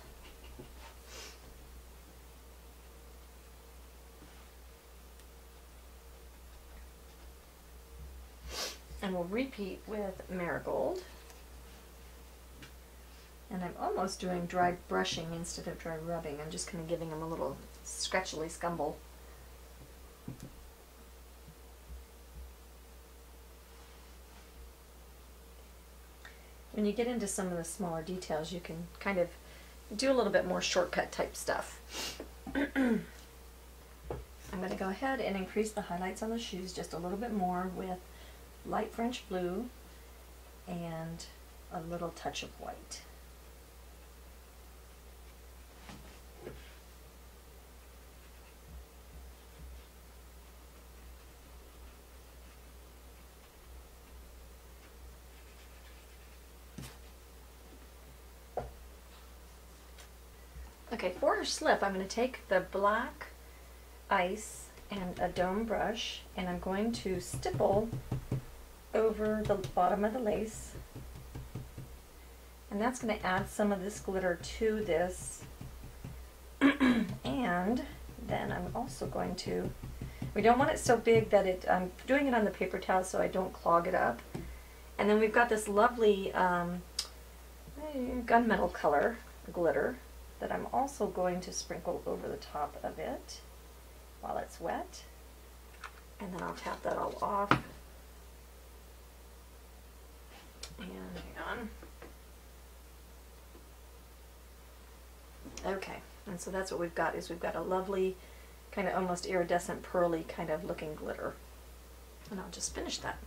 And we'll repeat with Marigold. And I'm almost doing dry brushing instead of dry rubbing. I'm just kind of giving them a little scratchily scumble. When you get into some of the smaller details, you can kind of do a little bit more shortcut type stuff. I'm going to go ahead and increase the highlights on the shoes just a little bit more with Light French Blue and a little touch of white. Okay, for her slip, I'm going to take the Black Ice and a dome brush, and I'm going to stipple over the bottom of the lace, and that's going to add some of this glitter to this. And then I'm also going to, we don't want it so big that it, I'm doing it on the paper towel so I don't clog it up. And then we've got this lovely um, gunmetal color glitter that I'm also going to sprinkle over the top of it while it's wet, and then I'll tap that all off. And hang on. Okay, and so that's what we've got, is we've got a lovely kind of almost iridescent pearly kind of looking glitter. And I'll just finish that.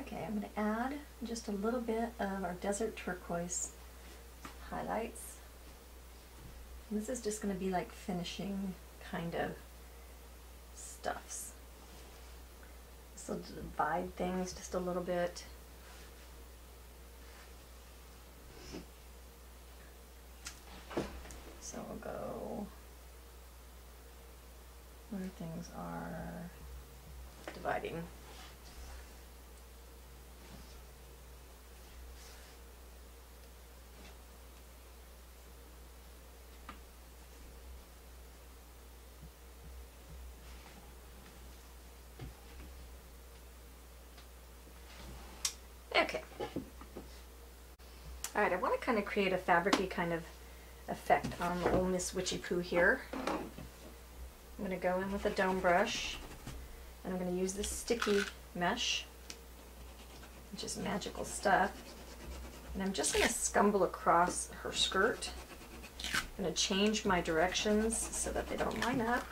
Okay, I'm going to add just a little bit of our Desert Turquoise highlights. And this is just going to be like finishing kind of stuffs. So divide things just a little bit. So we'll go where things are dividing. Alright, I want to kind of create a fabric-y kind of effect on the old Miss Witchy Poo here. I'm going to go in with a dome brush, and I'm going to use this Sticky Mesh, which is magical stuff. And I'm just going to scumble across her skirt. I'm going to change my directions so that they don't line up.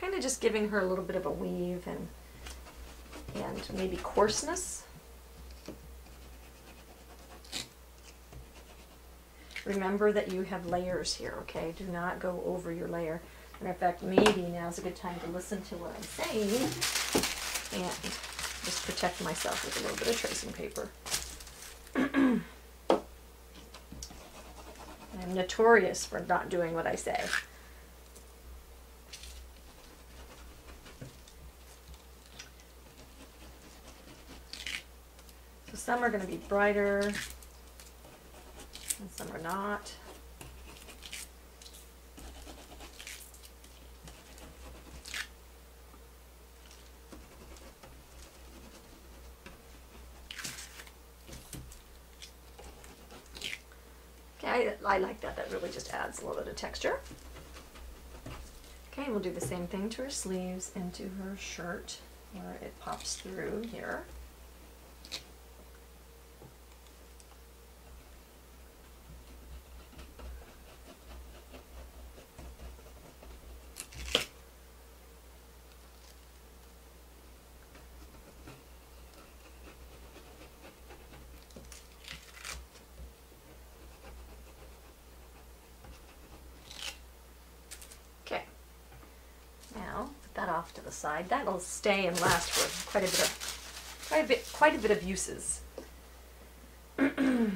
Kind of just giving her a little bit of a weave and, and maybe coarseness. Remember that you have layers here, okay? Do not go over your layer. Matter of fact, maybe now's a good time to listen to what I'm saying and just protect myself with a little bit of tracing paper. I'm notorious for not doing what I say. So some are going to be brighter, and some are not. Okay, I, I like that. That really just adds a little bit of texture. Okay, we'll do the same thing to her sleeves and to her shirt where it pops through here. To the side. That'll stay and last for quite a bit of quite a bit quite a bit of uses. Okay.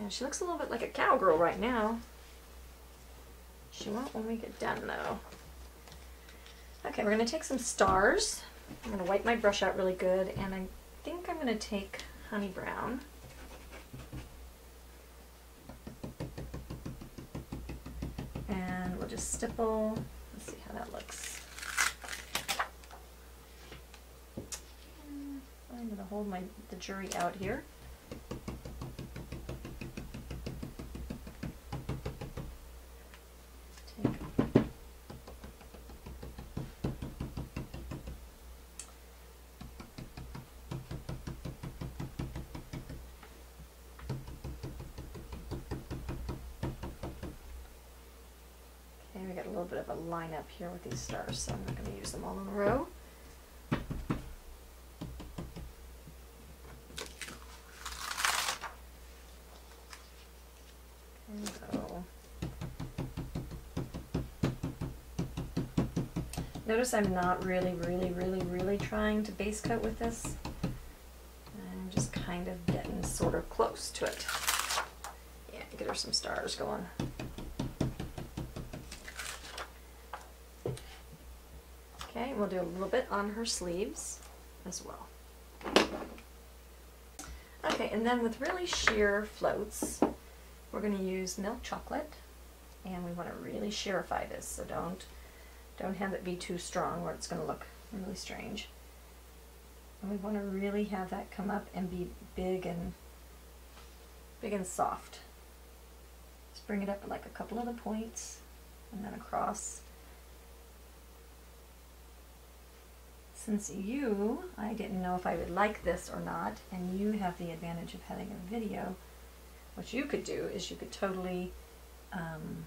Yeah, she looks a little bit like a cowgirl right now. She won't when we get done though. Okay, we're gonna take some stars. I'm gonna wipe my brush out really good, and I think I'm gonna take Honey Brown. And we'll just stipple. Let's see how that looks. I'm gonna hold my the jury out here. Line up here with these stars, so I'm not going to use them all in a row. And so, notice I'm not really, really, really, really trying to base coat with this. I'm just kind of getting sort of close to it. Yeah, get her some stars going. Okay, we'll do a little bit on her sleeves as well. Okay, and then with really sheer floats, we're going to use Milk Chocolate, and we want to really sheerify this, so don't don't have it be too strong where it's going to look really strange. And we want to really have that come up and be big and big and soft. Just bring it up at like a couple of the points and then across. Since you, I didn't know if I would like this or not, and you have the advantage of having a video, what you could do is you could totally um,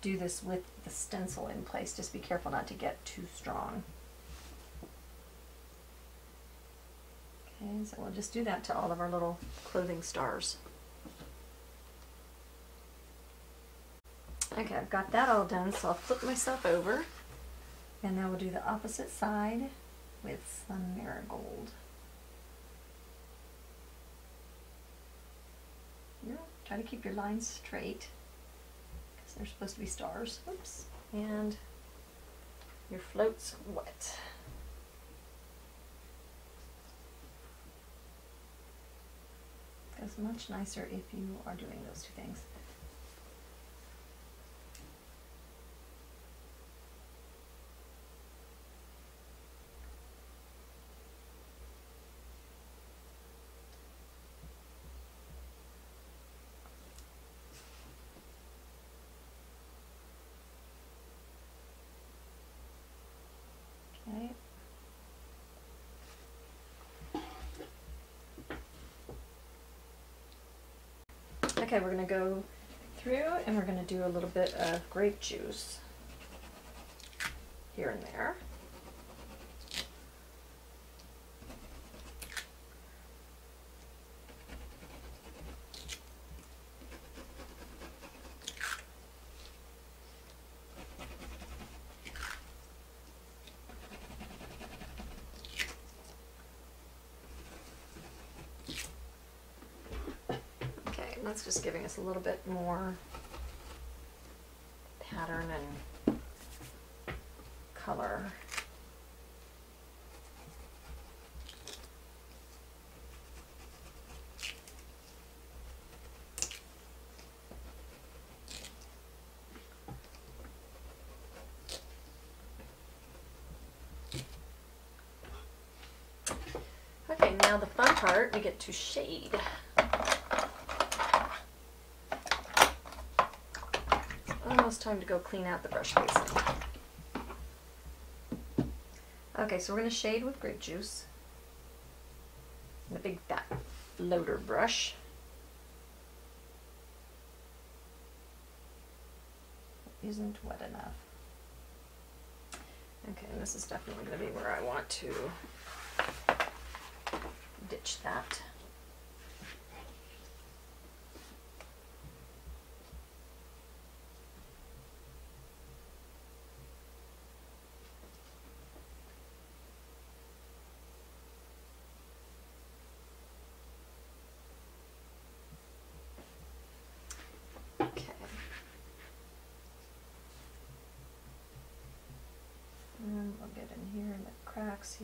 do this with the stencil in place. Just be careful not to get too strong. Okay, so we'll just do that to all of our little clothing stars. Okay, I've got that all done, so I'll flip myself over, and now we'll do the opposite side with some Marigold. No, try to keep your lines straight because they're supposed to be stars. Oops. And your float's wet. It's much nicer if you are doing those two things. Okay, we're going to go through and we're going to do a little bit of grape juice here and there. That's just giving us a little bit more pattern and color. Okay, now the fun part, we get to shade. Time to go clean out the brush basically. Okay, so we're going to shade with grape juice, the big fat floater brush. It isn't wet enough. Okay, and this is definitely going to be where I want to ditch that.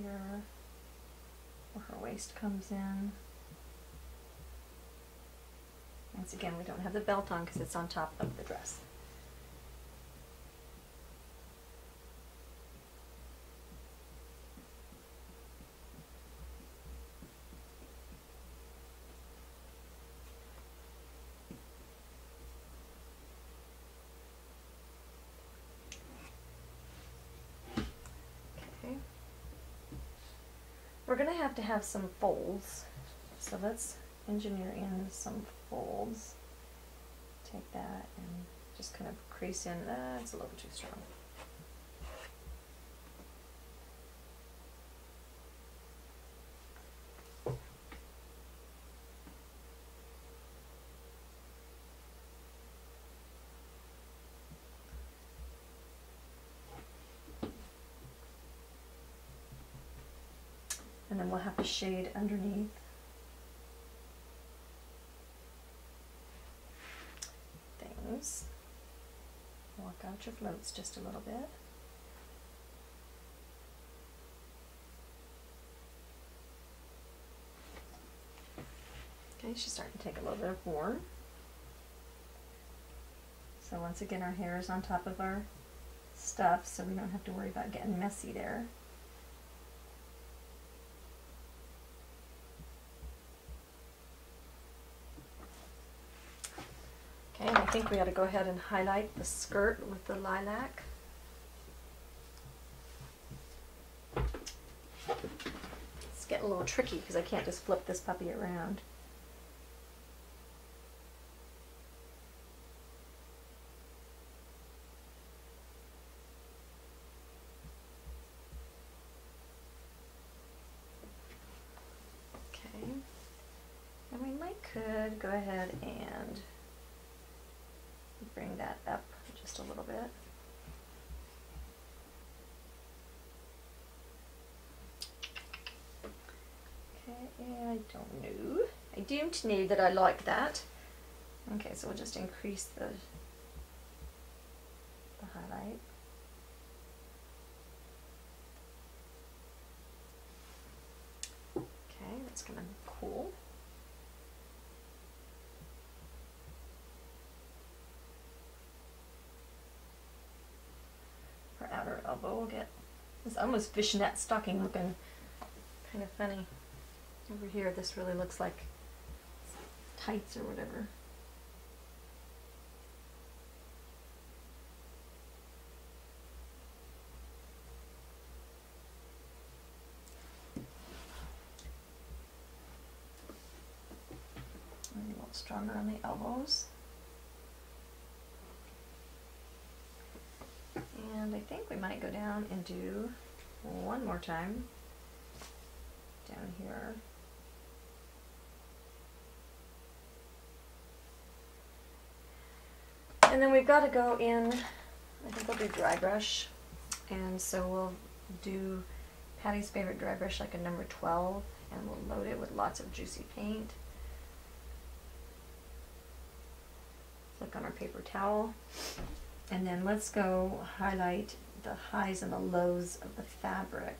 here where her waist comes in. Once again, we don't have the belt on because it's on top of the dress. We're going to have to have some folds, so let's engineer in some folds. Take that and just kind of crease in. Uh, it's a little too strong. And then we'll have to shade underneath. Things. Walk out your floats just a little bit. Okay, she's starting to take a little bit of form. So once again, our hair is on top of our stuff, so we don't have to worry about getting messy there. I think we ought to go ahead and highlight the skirt with the lilac. It's getting a little tricky because I can't just flip this puppy around. Okay, and we might could go ahead and bring that up just a little bit. Okay, I don't know. I don't know that I like that. Okay, so we'll just increase the, the highlight. Okay, that's gonna be cool. Outer elbow will get, it's almost fishnet stocking looking kind of funny. Over here this really looks like tights or whatever. Maybe a little stronger on the elbows. And I think we might go down and do one more time down here. And then we've got to go in, I think we'll do dry brush. And so we'll do Patty's favorite dry brush, like a number twelve, and we'll load it with lots of juicy paint. Flick on our paper towel. And then let's go highlight the highs and the lows of the fabric.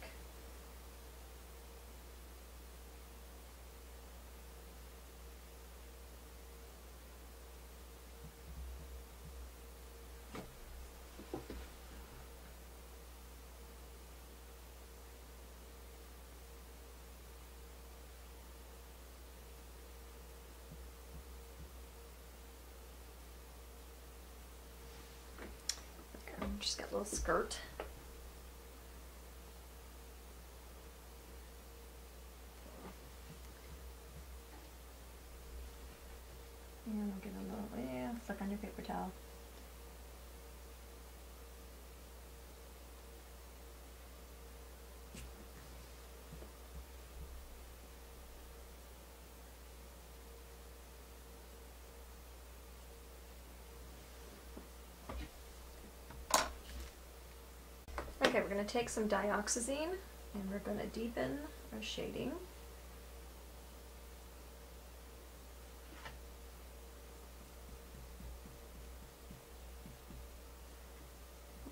She's got a little skirt. And we'll give it a little, yeah, flick on your paper towel. Okay, we're going to take some Dioxazine and we're going to deepen our shading.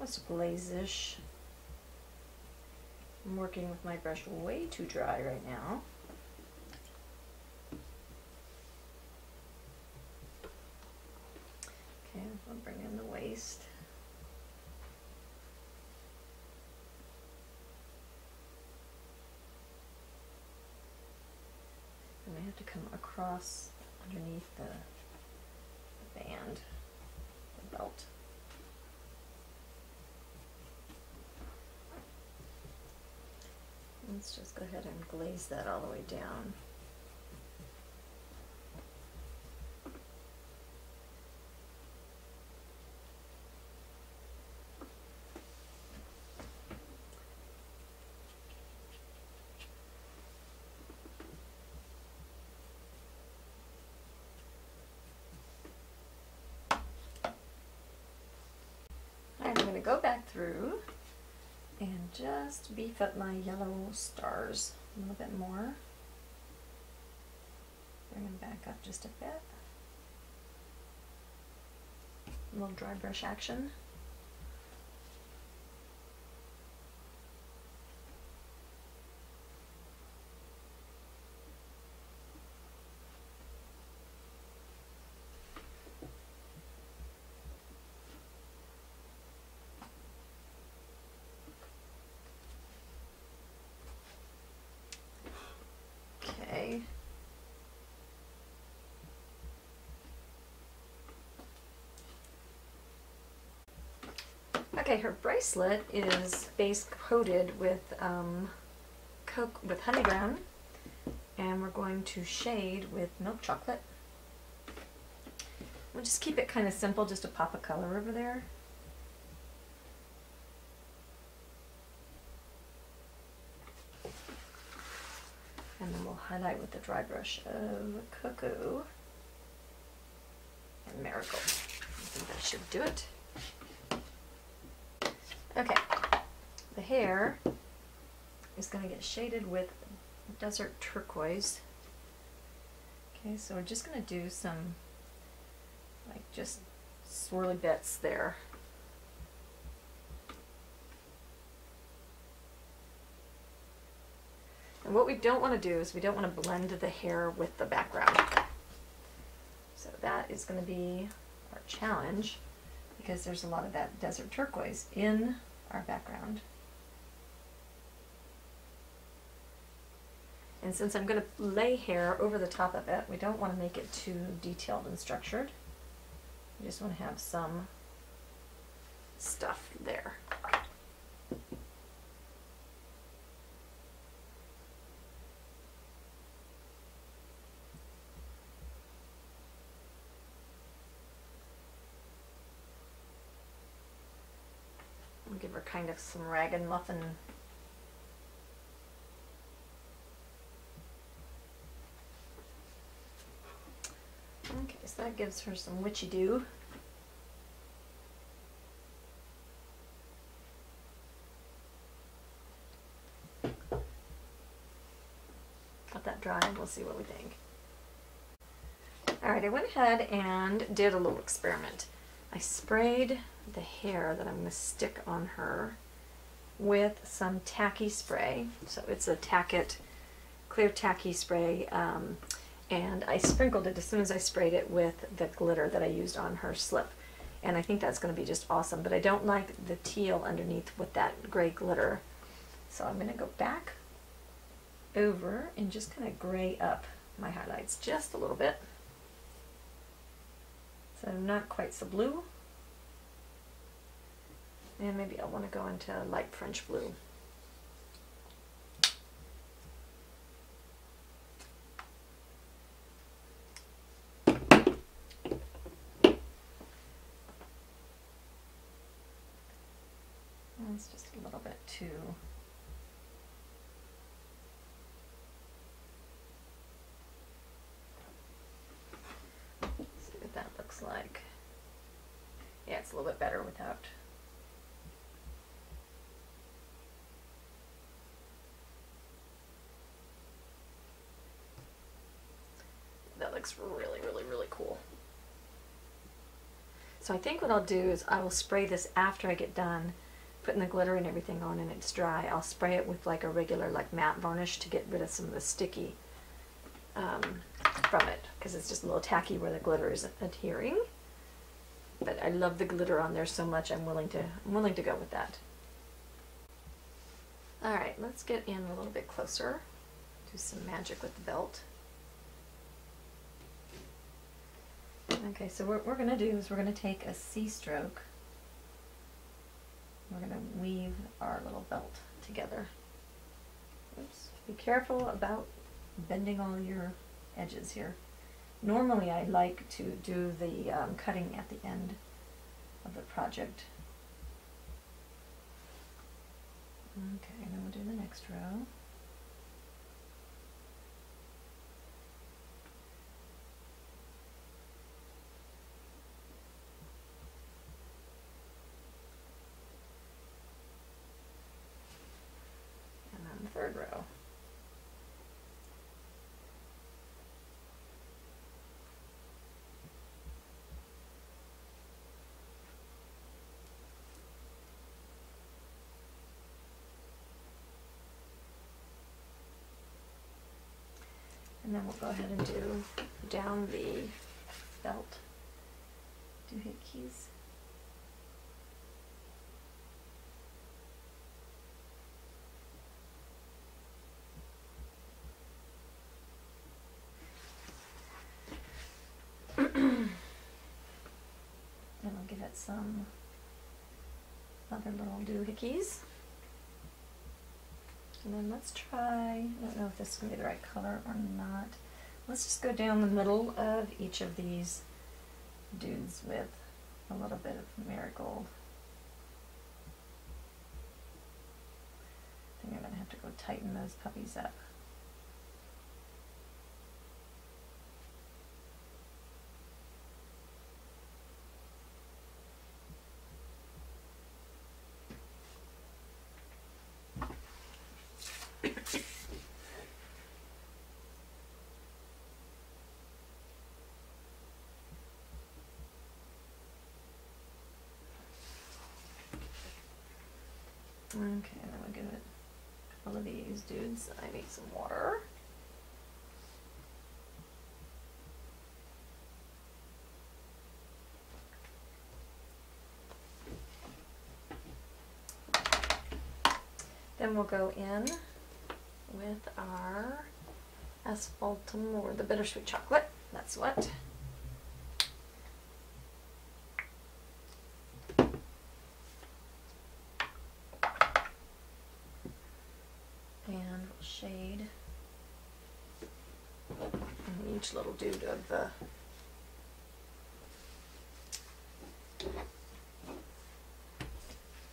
Almost glaze-ish. I'm working with my brush way too dry right now. Okay, I'll bring in the waist. I may have to come across underneath the, the band, the belt. Let's just go ahead and glaze that all the way down. I'm going to go back through and just beef up my yellow stars a little bit more. Bring them back up just a bit. A little dry brush action. Okay, her bracelet is base coated with um, coke with Honey Brown, and we're going to shade with Milk Chocolate. We'll just keep it kind of simple, just a pop of color over there. And then we'll highlight with the dry brush of Cocoa and Marigold. I think that should do it. Okay, the hair is going to get shaded with Desert Turquoise. Okay, so we're just going to do some, like, just swirly bits there. And what we don't want to do is we don't want to blend the hair with the background. So that is going to be our challenge, because there's a lot of that Desert Turquoise in our background. And since I'm going to lay hair over the top of it, we don't want to make it too detailed and structured. We just want to have some stuff there. Give her kind of some rag and muffin. Okay, so that gives her some witchy do. Let that dry and we'll see what we think. Alright, I went ahead and did a little experiment. I sprayed the hair that I'm going to stick on her with some tacky spray. So it's a Tack-It clear tacky spray, um, and I sprinkled it as soon as I sprayed it with the glitter that I used on her slip, and I think that's going to be just awesome. But I don't like the teal underneath with that gray glitter, so I'm going to go back over and just kind of gray up my highlights just a little bit, so I'm not quite so blue. And maybe I want to go into Light French Blue. That's just a little bit too... Let's see what that looks like. Yeah, it's a little bit better without... Really, really, really cool. So I think what I'll do is I will spray this after I get done putting the glitter and everything on and it's dry, I'll spray it with like a regular like matte varnish to get rid of some of the sticky um, from it, because it's just a little tacky where the glitter isn't adhering. But I love the glitter on there so much, I'm willing to I'm willing to go with that. All right, let's get in a little bit closer. Do some magic with the belt. Okay, so what we're going to do is we're going to take a C stroke. We're going to weave our little belt together. Oops. Be careful about bending all your edges here. Normally I like to do the um, cutting at the end of the project. Okay, and then we'll do the next row. And then the third row. And then we'll go ahead and do down the belt doohickeys. And I'll give it some other little doohickeys. And then let's try, I don't know if this is going to be the right color or not. Let's just go down the middle of each of these dudes with a little bit of Marigold. I think I'm going to have to go tighten those puppies up. Okay, then we'll give it a couple of these dudes. I need some water. Then we'll go in with our asphaltum, or the bittersweet chocolate. That's what. Little dude of the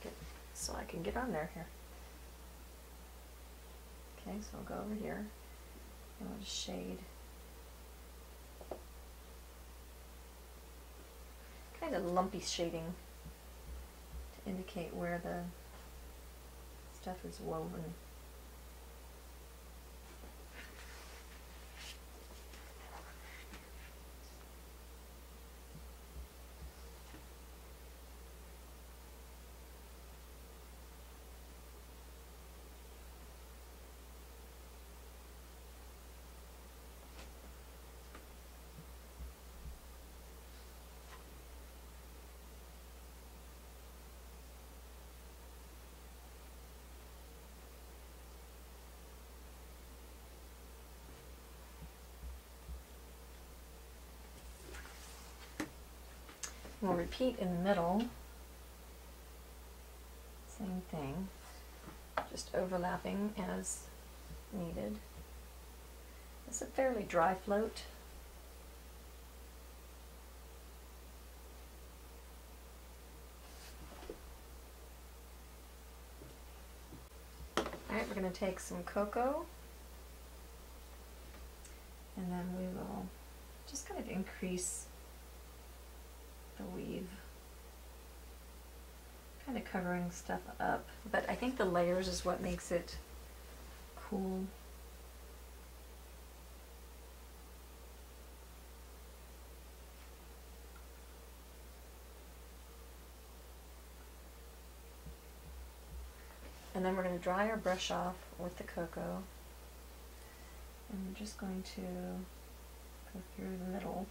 get, so I can get on there here. Okay, so I'll go over here and we'll just shade kind of lumpy shading to indicate where the stuff is woven. We'll repeat in the middle, same thing, just overlapping as needed. It's a fairly dry float. All right, we're going to take some cocoa, and then we will just kind of increase the weave, kind of covering stuff up, but I think the layers is what makes it cool. And then we're going to dry our brush off with the cocoa. And we're just going to go through the middle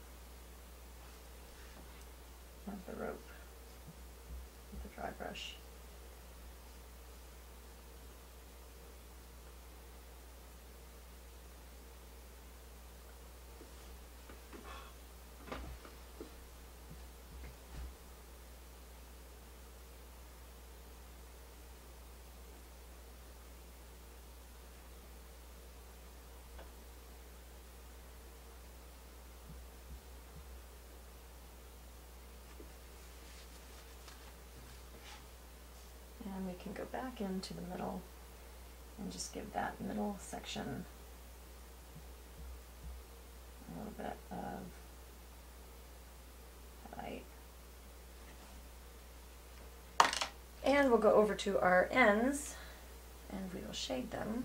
of the rope with the dry brush. Can go back into the middle and just give that middle section a little bit of light. And we'll go over to our ends and we will shade them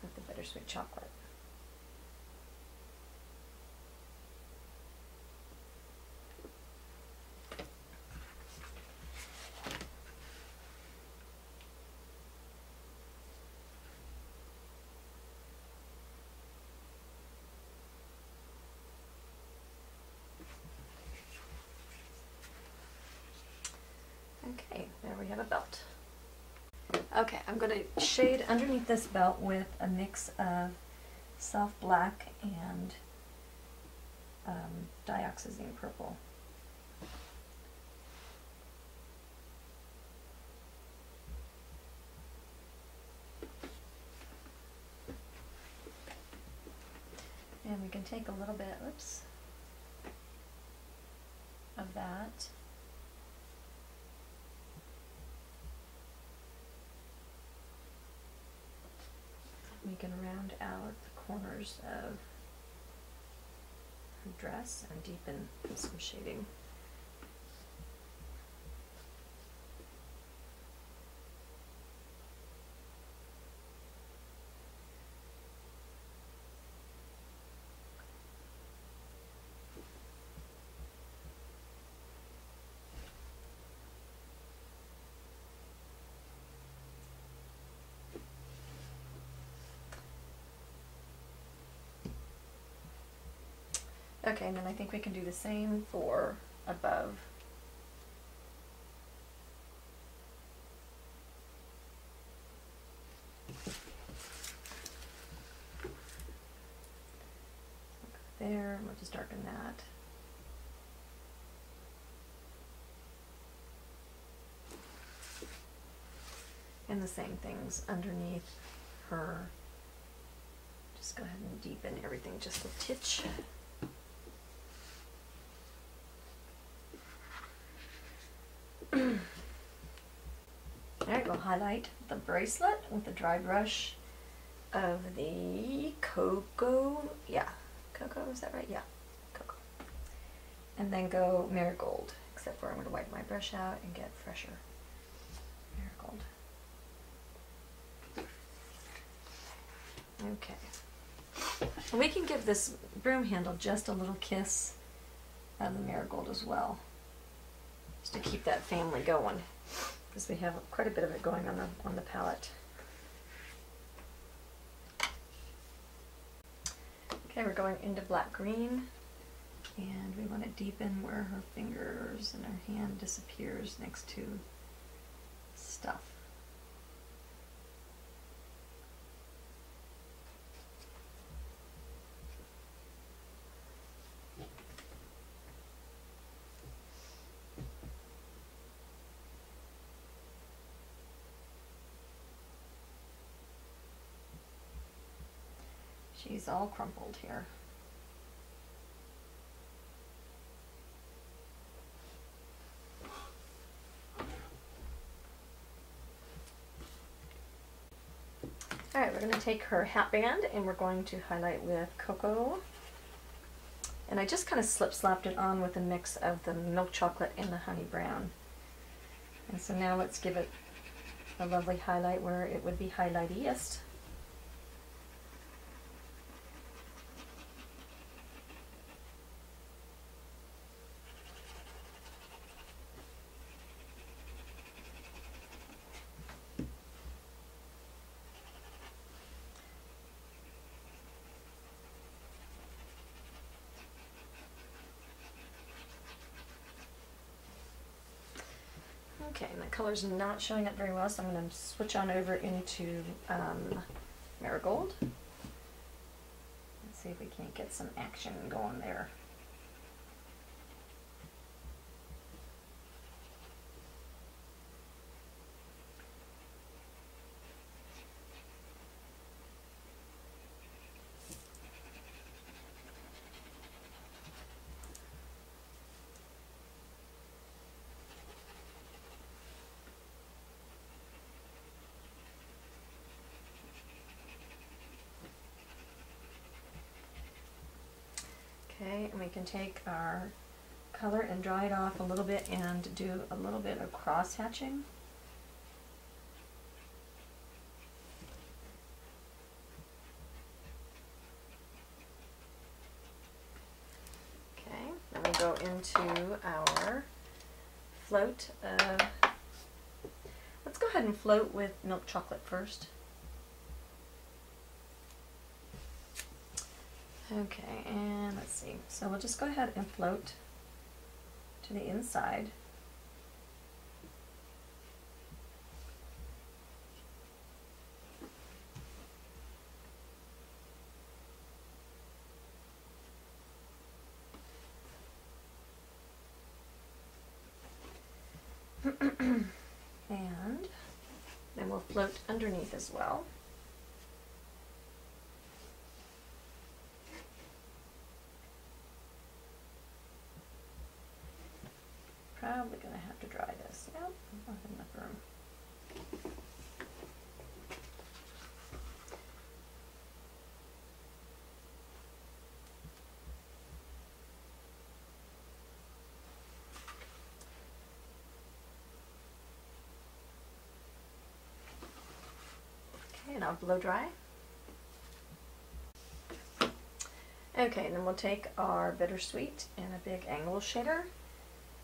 with the Bittersweet Chocolate. Okay, I'm going to shade underneath this belt with a mix of Soft Black and um, Dioxazine Purple. And we can take a little bit, oops, of that. We can round out the corners of her dress and deepen some shading. Okay, and then I think we can do the same for above. There, we'll just darken that. And the same things underneath her. Just go ahead and deepen everything just a titch. Highlight the bracelet with a dry brush of the Cocoa, yeah, Cocoa, is that right? Yeah, Cocoa. And then go Marigold, except for I'm going to wipe my brush out and get fresher Marigold. Okay. And we can give this broom handle just a little kiss of the Marigold as well, just to keep that family going. Because we have quite a bit of it going on the, on the palette. Okay, we're going into Black Green, and we want to deepen where her fingers and her hand disappears next to stuff. She's all crumpled here. All right, we're going to take her hat band and we're going to highlight with Cocoa. And I just kind of slip slapped it on with a mix of the Milk Chocolate and the Honey Brown. And so now let's give it a lovely highlight where it would be highlightiest. Okay, and the color's not showing up very well, so I'm going to switch on over into um, Marigold. Let's see if we can't get some action going there. Okay, and we can take our color and dry it off a little bit and do a little bit of cross-hatching. Okay, then we go into our float of, let's go ahead and float with milk chocolate first. Okay, and let's see. So we'll just go ahead and float to the inside. And then we'll float underneath as well. Probably going to have to dry this. Nope, not enough room. Okay, and I'll blow dry. Okay, and then we'll take our Bittersweet and a big angle shader.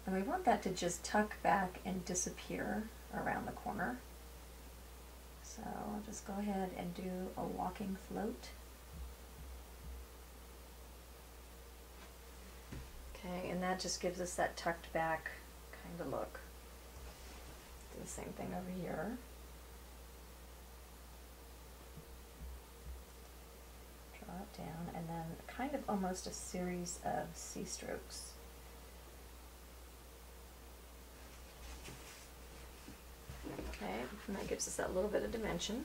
And we want that to just tuck back and disappear around the corner. So I'll just go ahead and do a walking float. Okay, and that just gives us that tucked back kind of look. Do the same thing over here. Draw it down, and then kind of almost a series of C strokes. Okay, and that gives us that little bit of dimension.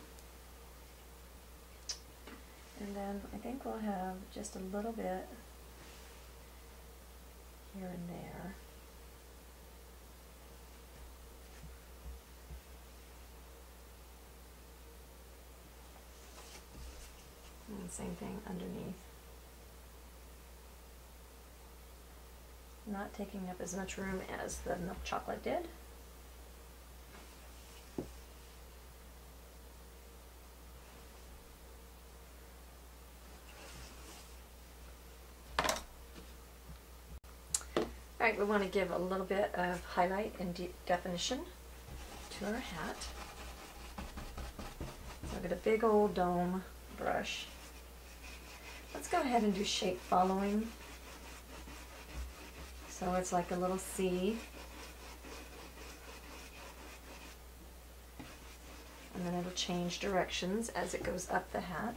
And then I think we'll have just a little bit here and there. And same thing underneath. Not taking up as much room as the milk chocolate did. Alright, we want to give a little bit of highlight and de definition to our hat. So I've got a big old dome brush. Let's go ahead and do shape following. So it's like a little C. And then it'll change directions as it goes up the hat.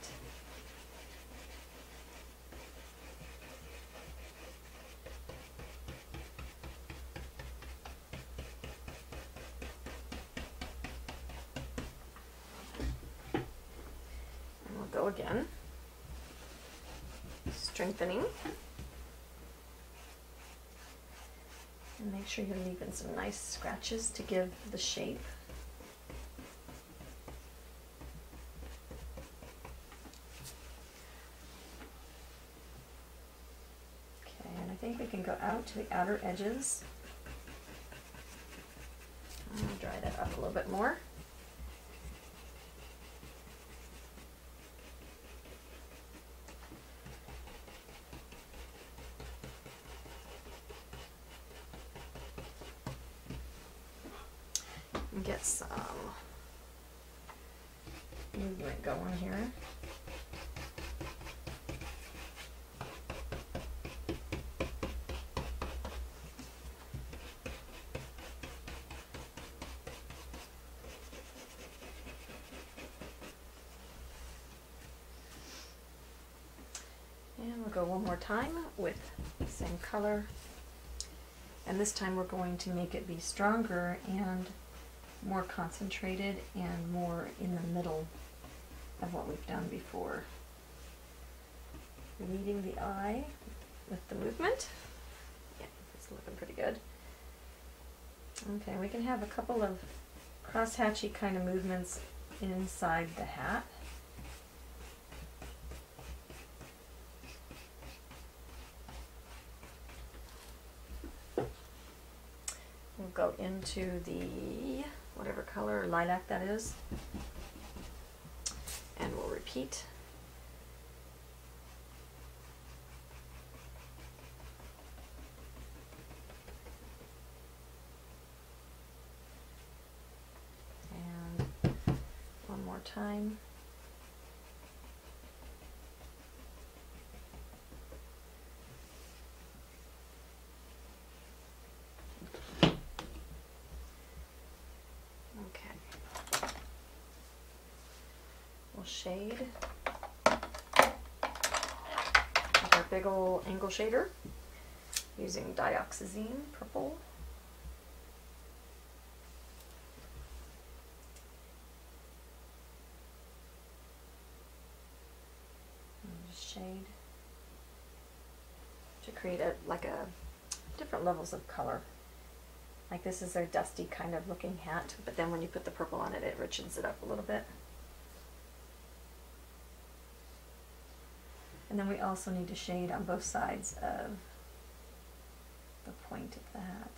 Again, strengthening, and make sure you're leaving some nice scratches to give the shape. Okay, and I think we can go out to the outer edges. I'm gonna dry that up a little bit more. Get some movement going here. We'll go one more time with the same color, and this time we're going to make it be stronger and more concentrated and more in the middle of what we've done before. Leading the eye with the movement. Yeah, it's looking pretty good. Okay, we can have a couple of crosshatchy kind of movements inside the hat. We'll go into the whatever color, lilac that is, and we'll repeat. Time. Okay. We'll shade with our big old angle shader using Dioxazine Purple. Shade to create a like a different levels of color. Like this is a dusty kind of looking hat, but then when you put the purple on it, it richens it up a little bit. And then we also need to shade on both sides of the point of the hat.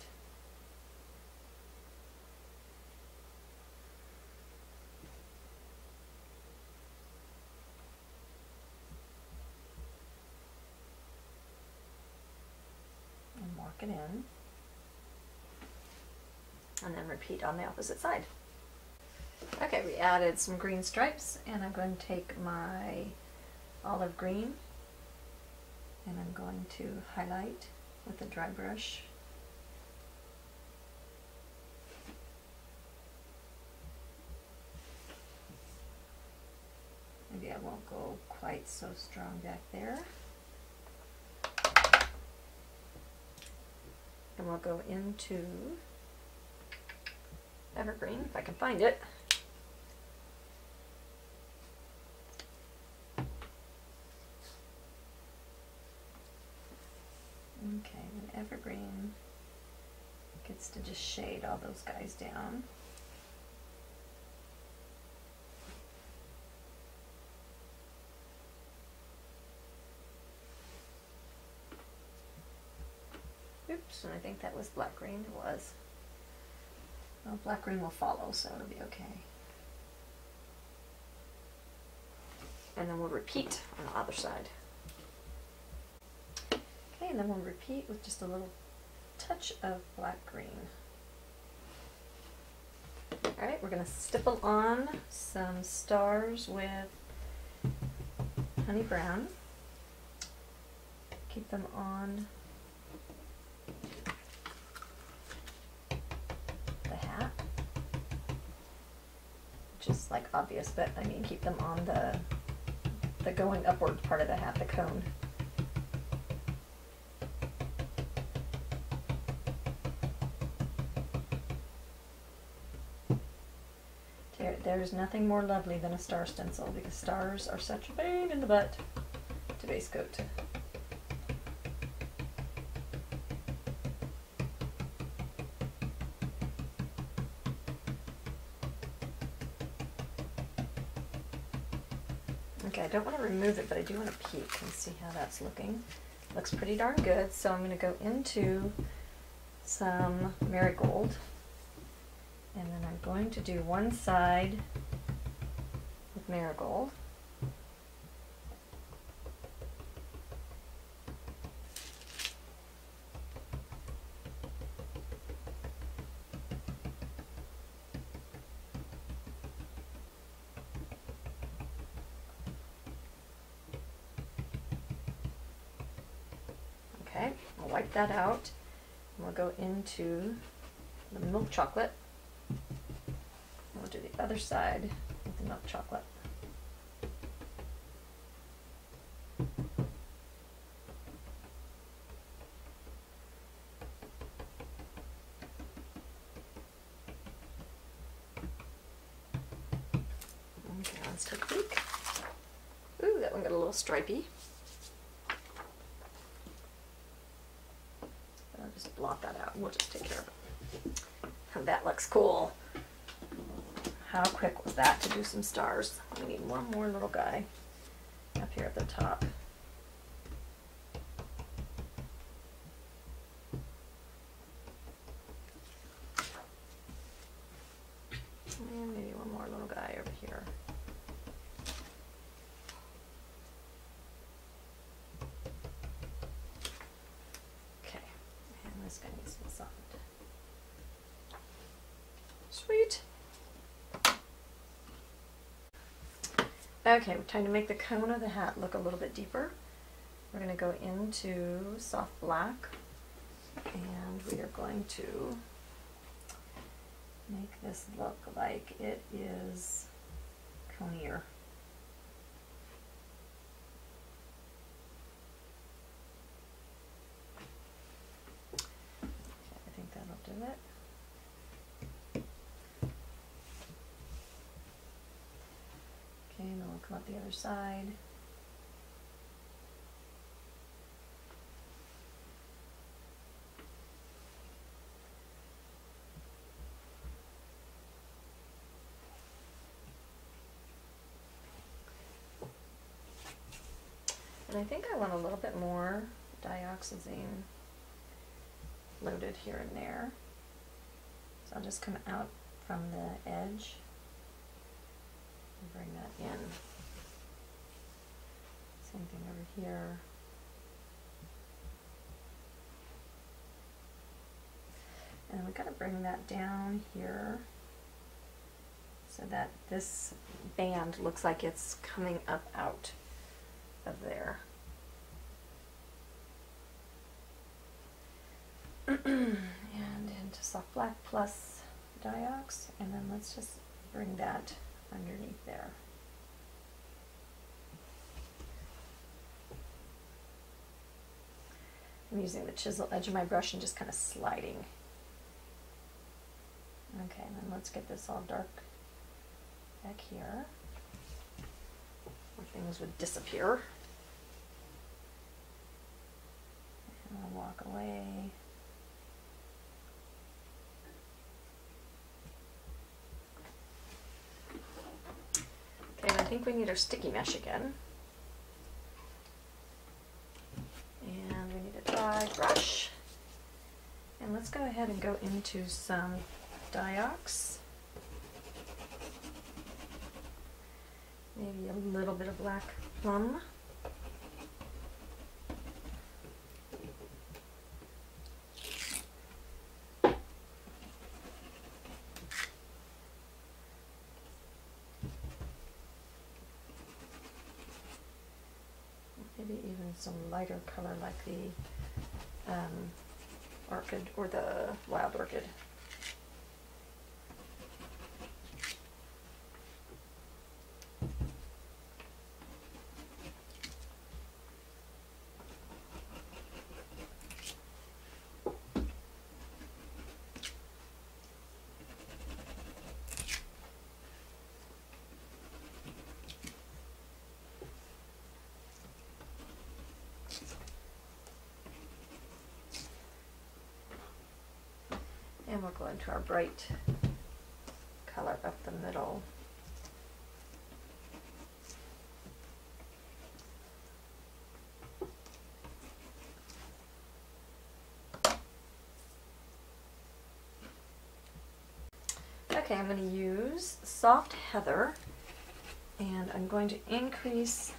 It in and then repeat on the opposite side. Okay, we added some green stripes, and I'm going to take my olive green and I'm going to highlight with a dry brush. Maybe I won't go quite so strong back there. And we'll go into Evergreen, if I can find it. Okay, and Evergreen gets to just shade all those guys down. And I think that was Black Green. It was. Well, Black Green will follow, so it'll be okay. And then we'll repeat on the other side. Okay, and then we'll repeat with just a little touch of Black Green. Alright, we're going to stipple on some stars with Honey Brown. Keep them on just like obvious, but I mean keep them on the the going upward part of the hat, the cone. There, there's nothing more lovely than a star stencil because stars are such a pain in the butt to base coat. Okay, I don't want to remove it, but I do want to peek and see how that's looking. Looks pretty darn good, so I'm going to go into some Marigold. And then I'm going to do one side with Marigold. That out, and we'll go into the milk chocolate. We'll do the other side with the milk chocolate. ones took a peek. Ooh, that one got a little stripey. I'll just blot that out and we'll just take care of it. And that looks cool. How quick was that to do some stars? We need one more little guy up here at the top. And maybe one more little guy over here. Okay, and this guy needs to be softened. Sweet. Okay, we're trying to make the cone of the hat look a little bit deeper. We're going to go into Soft Black, and we are going to make this look like it is conier. Okay, I think that'll do it. Okay, and then we'll come up the other side. And I think I want a little bit more dioxazine loaded here and there. So I'll just come out from the edge and bring that in. Same thing over here. And we gotta bring that down here so that this band looks like it's coming up out of there. And into Soft Black plus Diox, and then let's just bring that underneath there. I'm using the chisel edge of my brush and just kind of sliding. Okay, and then let's get this all dark back here. Things would disappear. And I'll walk away. Okay, and I think we need our sticky mesh again. And we need a dry brush. And let's go ahead and go into some Diox. Maybe a little bit of Black Plum. Maybe even some lighter color like the um, orchid or the wild orchid. And we'll go into our bright color up the middle. Okay, I'm going to use Soft Heather, and I'm going to increase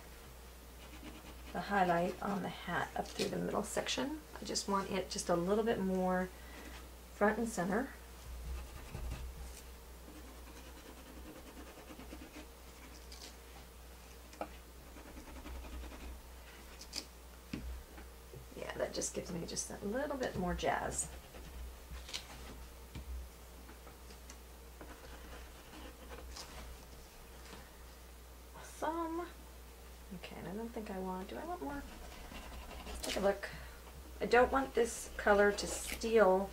the highlight on the hat up through the middle section. I just want it just a little bit more front and center. Yeah, that just gives me just a little bit more jazz. Awesome. Okay, and I don't think I want, do I want more? Let's take a look. I don't want this color to steal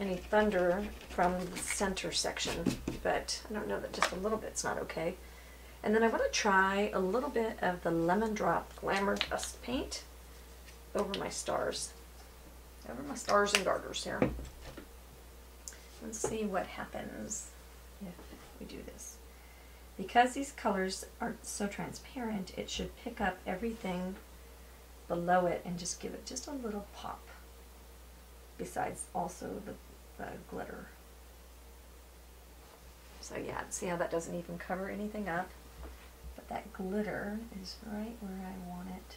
any thunder from the center section, but I don't know, that just a little bit's not okay. And then I want to try a little bit of the Lemon Drop Glamour Dusk paint over my stars, over my stars and garters here. Let's see what happens if we do this. Because these colors are so transparent, it should pick up everything below it and just give it just a little pop, besides also the, the glitter. So yeah, see how that doesn't even cover anything up, but that glitter is right where I want it.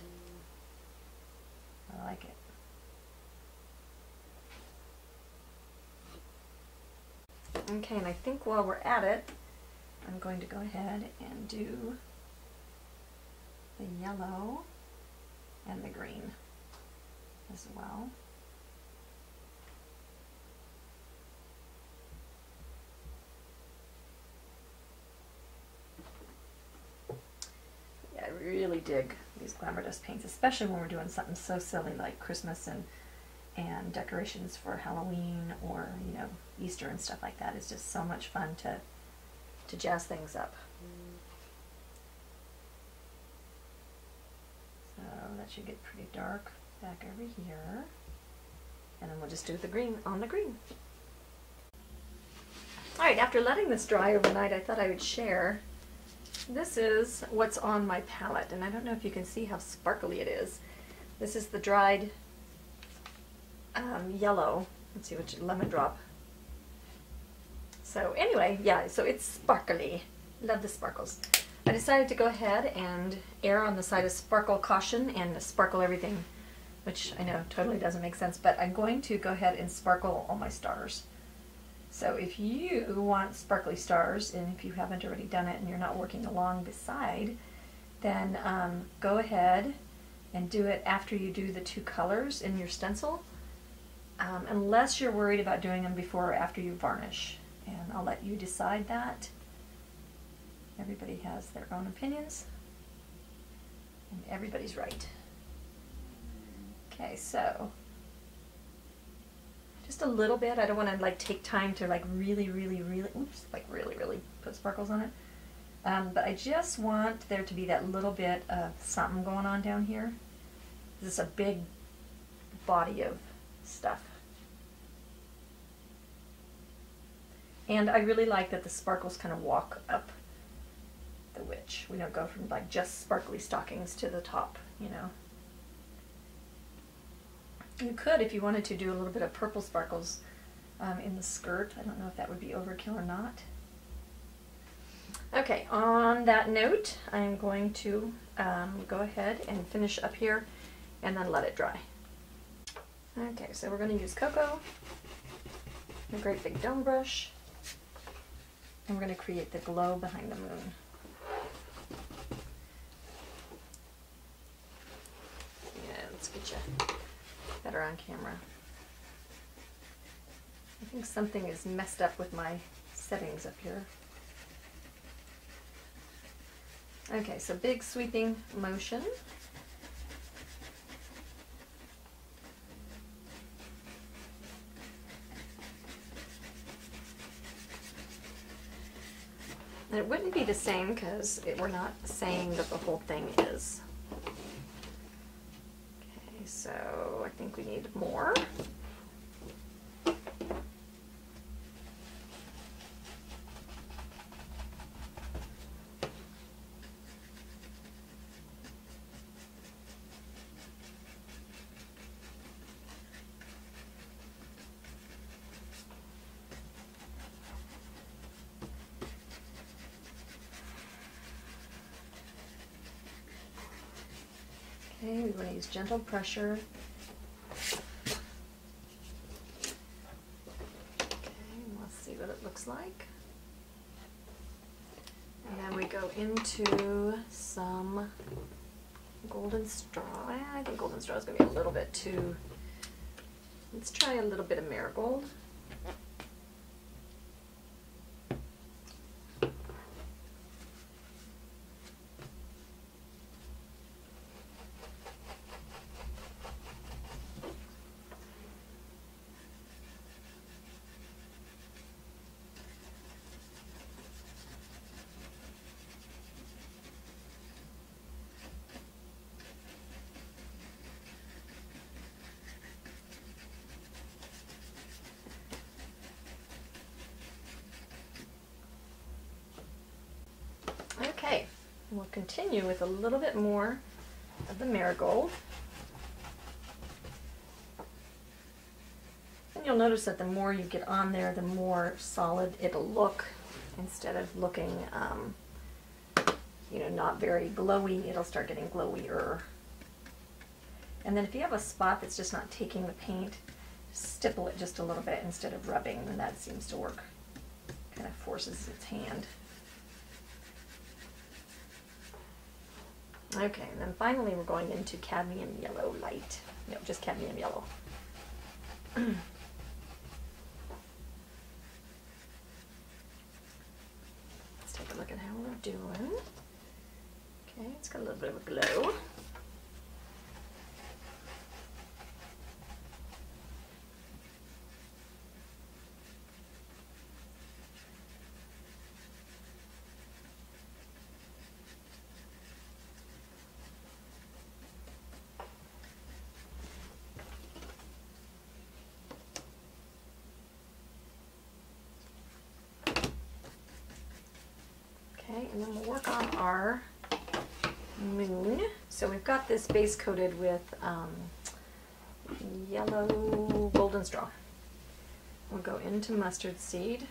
I like it. Okay, and I think while we're at it, I'm going to go ahead and do the yellow and the green as well. Yeah, I really dig these Glamour Dust paints, especially when we're doing something so silly like Christmas and and decorations for Halloween or, you know, Easter and stuff like that. It's just so much fun to to jazz things up. So that should get pretty dark back over here. And then we'll just do the green on the green. Alright, after letting this dry overnight, I thought I would share. This is what's on my palette, and I don't know if you can see how sparkly it is. This is the dried Um, yellow. Let's see which Lemon Drop. So anyway, yeah, so it's sparkly. Love the sparkles. I decided to go ahead and err on the side of sparkle caution and sparkle everything, which I know totally doesn't make sense, but I'm going to go ahead and sparkle all my stars. So if you want sparkly stars, and if you haven't already done it and you're not working along beside, then um, go ahead and do it after you do the two colors in your stencil. Um, unless you're worried about doing them before or after you varnish. And I'll let you decide that. Everybody has their own opinions. And everybody's right. Okay, so just a little bit. I don't want to like take time to like really, really, really, oops, like really, really put sparkles on it. Um, but I just want there to be that little bit of something going on down here. This is a big body of stuff. And I really like that the sparkles kind of walk up the witch. We don't go from like just sparkly stockings to the top, you know. You could, if you wanted to, do a little bit of purple sparkles um, in the skirt. I don't know if that would be overkill or not. Okay, on that note, I'm going to um, go ahead and finish up here and then let it dry. Okay, so we're going to use Cocoa, a great big dome brush, and we're going to create the glow behind the moon. Yeah, let's get you better on camera. I think something is messed up with my settings up here. Okay, so big sweeping motion. And it wouldn't be the same because we're not saying that the whole thing is. Okay, so I think we need more. We want to use gentle pressure. Okay, we'll see what it looks like. And then we go into some Golden Straw. I think Golden Straw is going to be a little bit too... Let's try a little bit of Marigold. We'll continue with a little bit more of the marigold. And you'll notice that the more you get on there, the more solid it'll look. Instead of looking, um, you know, not very glowy, it'll start getting glowier. And then if you have a spot that's just not taking the paint, stipple it just a little bit instead of rubbing, and that seems to work. Kind of forces its hand. Okay, and then finally we're going into cadmium yellow light. No, just cadmium yellow. Let's take a look at how we're doing. Okay, it's got a little bit of a glow. And then we'll work on our moon. So we've got this base coated with um, yellow golden straw. We'll go into mustard seed.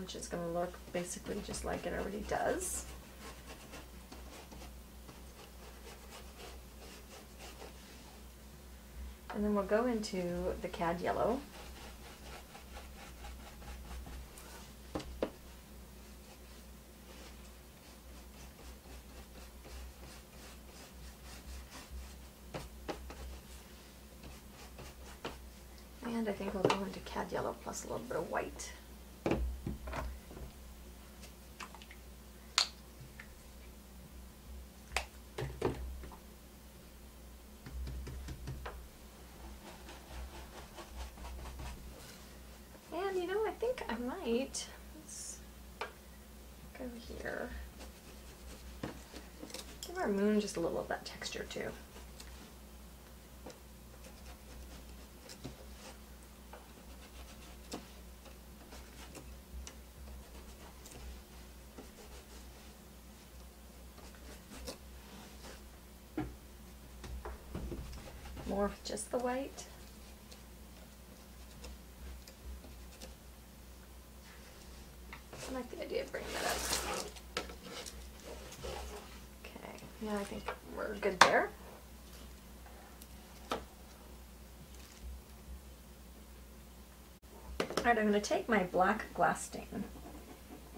Which is going to look basically just like it already does. And then we'll go into the cad yellow. And I think we'll go into cad yellow plus a little bit of white. Let's go here. Give our moon just a little of that texture too. More with just the white. I like the idea of bringing that up. Okay, yeah, I think we're good there. All right, I'm going to take my black glass stain,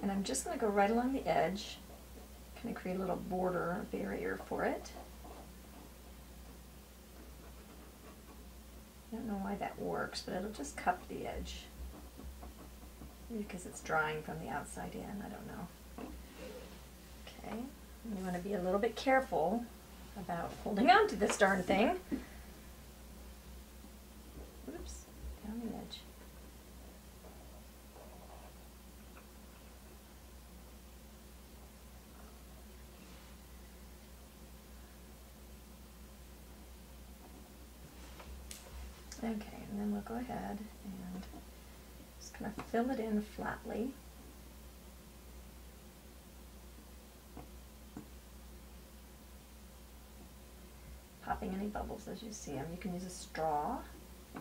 and I'm just going to go right along the edge, kind of create a little border barrier for it. I don't know why that works, but it'll just cup the edge. Because it's drying from the outside in, I don't know. Okay, you want to be a little bit careful about holding on to this darn thing. Oops, down the edge. Okay, and then we'll go ahead and kind of fill it in flatly. Popping any bubbles as you see them. You can use a straw. I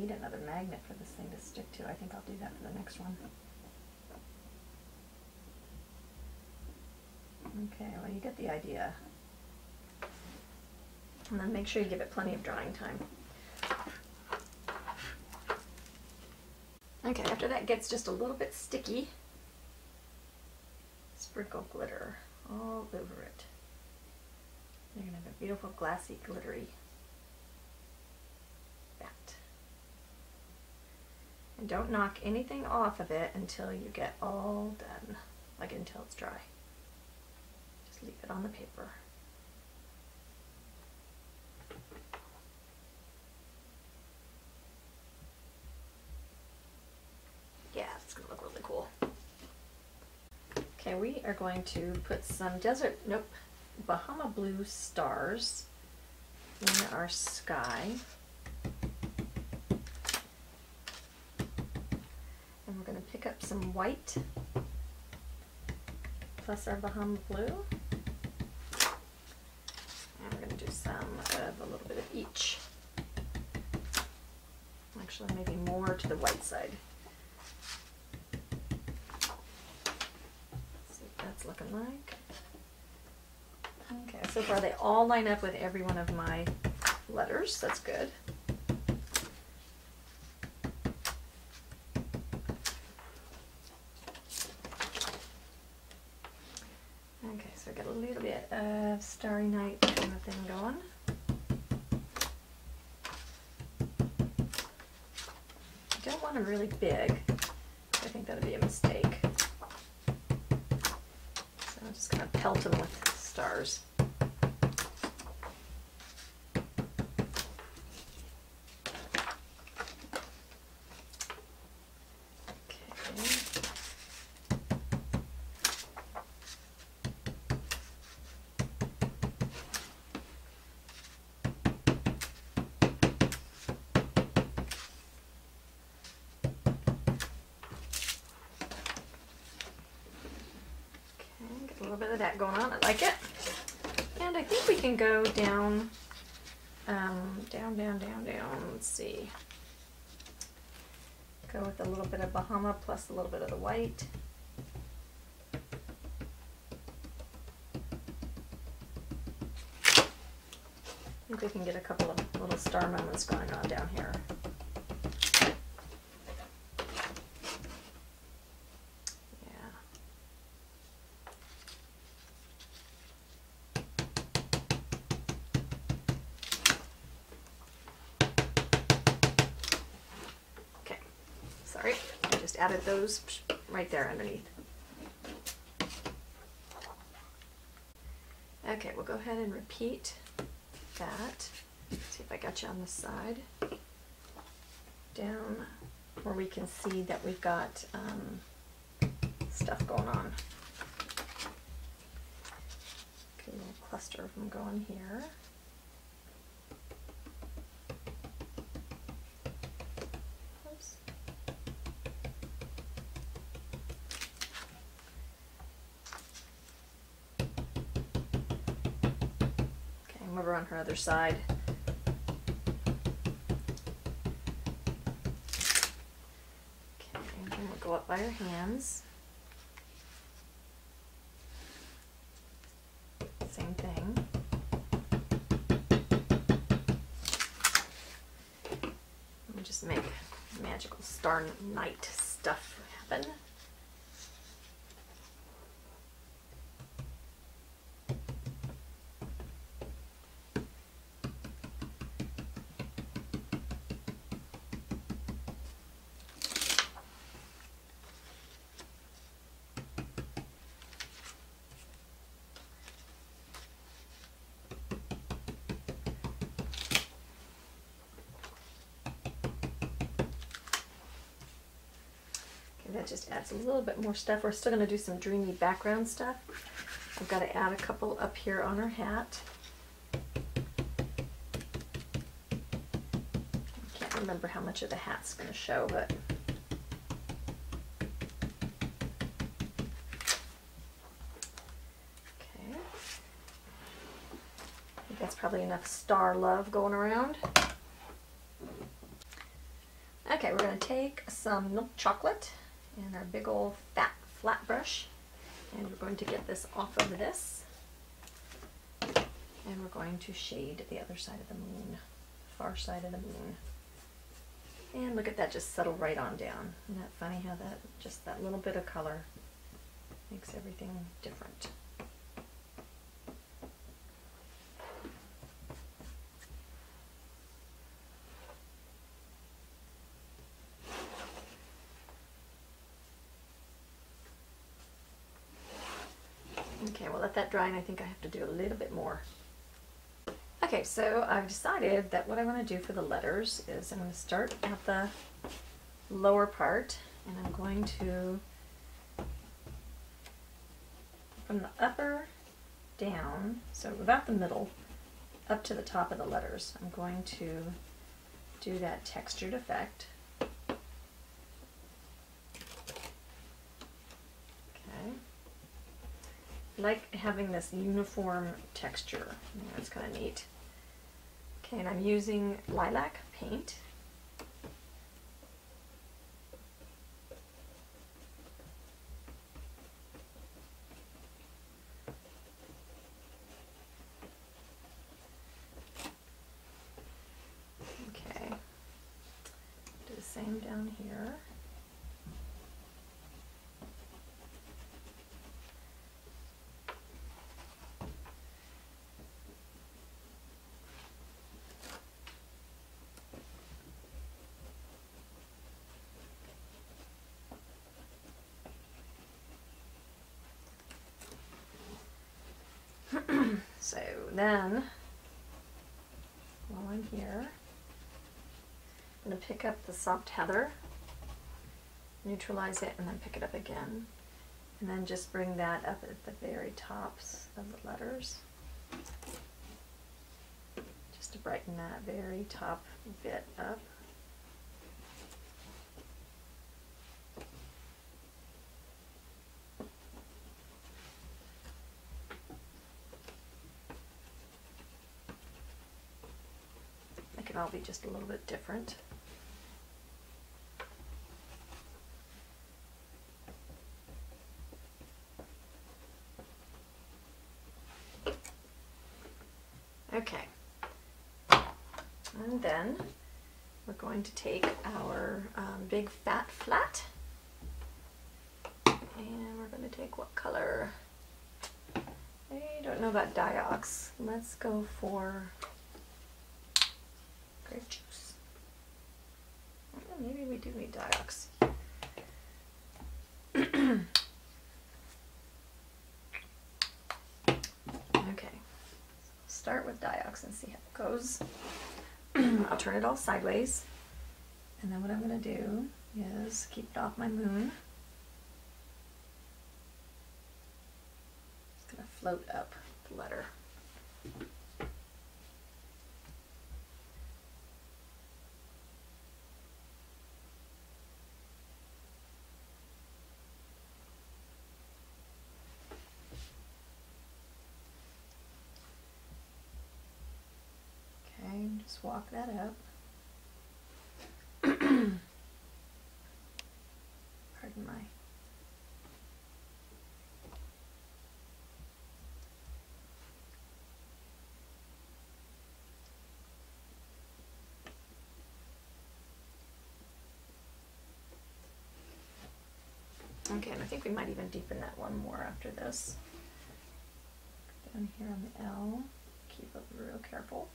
need another magnet for this thing to stick to. I think I'll do that for the next one. Okay, well you get the idea. And then make sure you give it plenty of drying time. Okay, after that gets just a little bit sticky, sprinkle glitter all over it. You're going to have a beautiful glassy, glittery bat. And don't knock anything off of it until you get all done, like until it's dry. Just leave it on the paper. Okay, we are going to put some desert, nope, Bahama Blue stars in our sky. up some white, plus our Bahama Blue. And we're going to do some of a little bit of each. Actually, maybe more to the white side. Let's see what that's looking like. Okay, so far they all line up with every one of my letters. That's good. Okay, so I got a little bit of Starry Night kind of thing going. I don't want them really big. I think that would be a mistake. So I'm just going to pelt them with stars. Go down, um, down, down, down, down. Let's see. Go with a little bit of Bahama plus a little bit of the white. I think we can get a couple of little star moments going on down here. Added those right there underneath. Okay, we'll go ahead and repeat that. See if I got you on the side. Down where we can see that we've got um, stuff going on. Get a little cluster of them going here. Over on her other side. Okay, and we'll go up by her hands. Same thing. Let me just make magical star night stuff happen. Just adds a little bit more stuff. We're still going to do some dreamy background stuff. I've got to add a couple up here on her hat. I can't remember how much of the hat's going to show, but okay. I think that's probably enough star love going around. Okay, we're going to take some Milk Chocolate and our big old fat flat brush, and we're going to get this off of this, and we're going to shade the other side of the moon, far side of the moon. And look at that, just settle right on down. Isn't that funny how that, just that little bit of color makes everything different. That dry, and I think I have to do a little bit more. Okay, so I've decided that what I want to do for the letters is I'm going to start at the lower part, and I'm going to, from the upper down, so about the middle, up to the top of the letters, I'm going to do that textured effect. like having this uniform texture. That's kind of neat. Okay, and I'm using lilac paint. Okay, do the same down here. So then, while I'm here, I'm going to pick up the Soft Heather, neutralize it, and then pick it up again. And then just bring that up at the very tops of the letters, just to brighten that very top bit up. I'll be just a little bit different. Okay, and then we're going to take our um, big fat flat, and we're going to take what color? I don't know about Diox. Let's go for Grape Juice. Well, maybe we do need Diox. Okay, start with Diox and see how it goes. I'll turn it all sideways, and then what I'm going to do is keep it off my moon. It's going to float up the letter. Just walk that up. Pardon my. Okay, and I think we might even deepen that one more after this. Down here on the L, keep it real careful.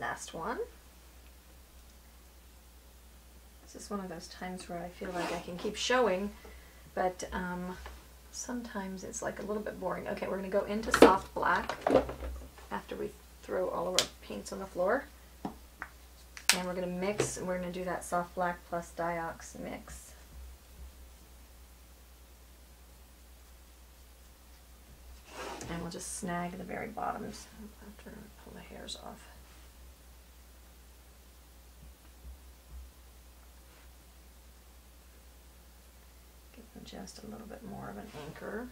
Last one. This is one of those times where I feel like I can keep showing, but um, sometimes it's like a little bit boring. Okay, we're going to go into Soft Black after we throw all of our paints on the floor, and we're going to mix, and we're going to do that Soft Black plus Diox mix. And we'll just snag the very bottoms after I pull the hairs off. Just a little bit more of an anchor.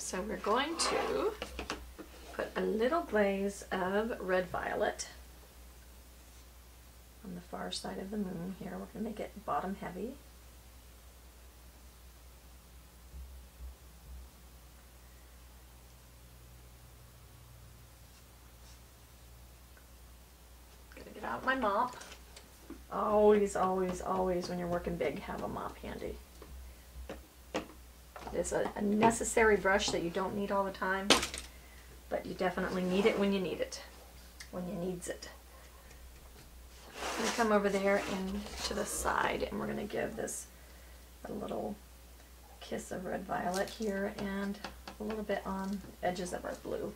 So we're going to put a little glaze of Red Violet on the far side of the moon here. We're going to make it bottom heavy. Gonna get out my mop. Always, always, always when you're working big, have a mop handy. It's a, a necessary brush that you don't need all the time, but you definitely need it when you need it, when you needs it. I'm going to come over there and to the side, and we're going to give this a little kiss of Red Violet here and a little bit on the edges of our blue.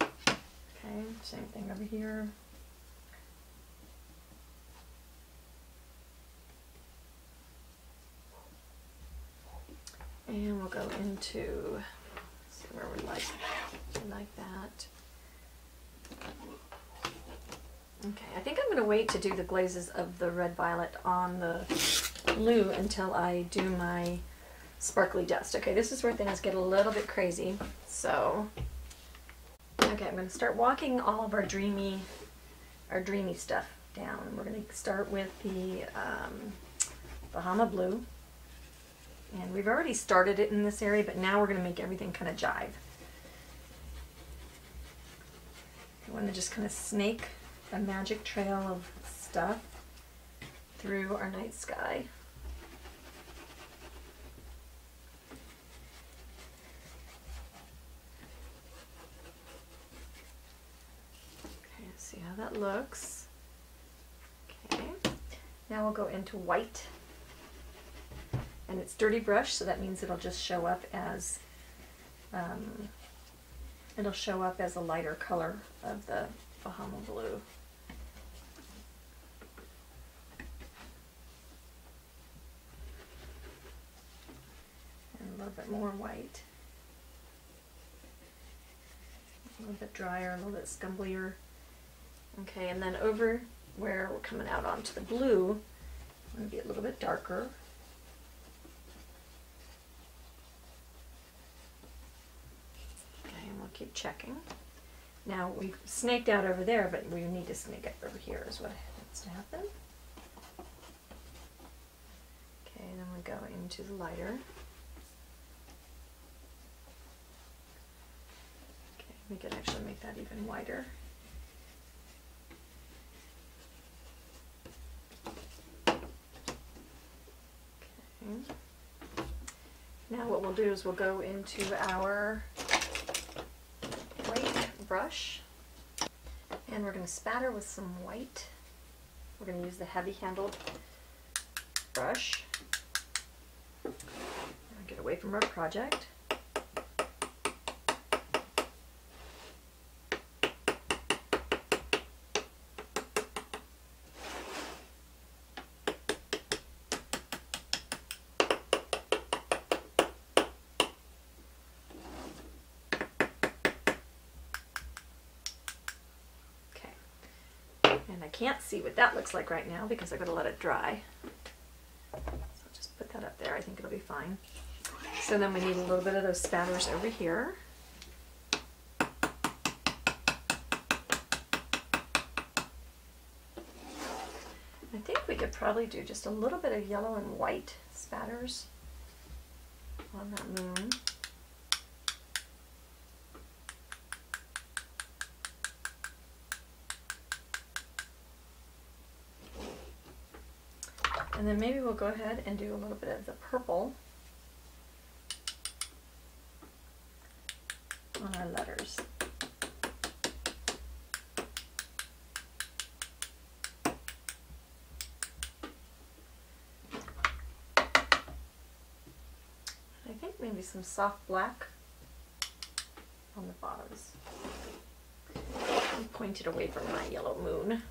Okay, same thing over here. And we'll go into, let's see where we like, we like that. Okay, I think I'm going to wait to do the glazes of the Red Violet on the blue until I do my sparkly dust. Okay, this is where things get a little bit crazy. So, okay, I'm going to start walking all of our dreamy, our dreamy stuff down. We're going to start with the um, Bahama Blue. And we've already started it in this area, but now we're going to make everything kind of jive. I want to just kind of snake a magic trail of stuff through our night sky. Okay, see how that looks. Okay, now we'll go into white. And it's dirty brush, so that means it'll just show up as um, it'll show up as a lighter color of the Bahama Blue. And a little bit more white. A little bit drier, a little bit scumblier. Okay, and then over where we're coming out onto the blue, I'm going to be a little bit darker. Keep checking. Now we've snaked out over there, but we need to snake up over here is what needs to happen. Okay, then we go into the lighter. Okay, we could actually make that even wider. Okay. Now what we'll do is we'll go into our brush, and we're going to spatter with some white. We're going to use the heavy-handled brush. Get away from our project. Can't see what that looks like right now because I've got to let it dry. So I'll just put that up there. I think it'll be fine. So then we need a little bit of those spatters over here. I think we could probably do just a little bit of yellow and white spatters on that moon. And then maybe we'll go ahead and do a little bit of the purple on our letters. I think maybe some soft black on the bottoms. I'm pointed away from my yellow moon.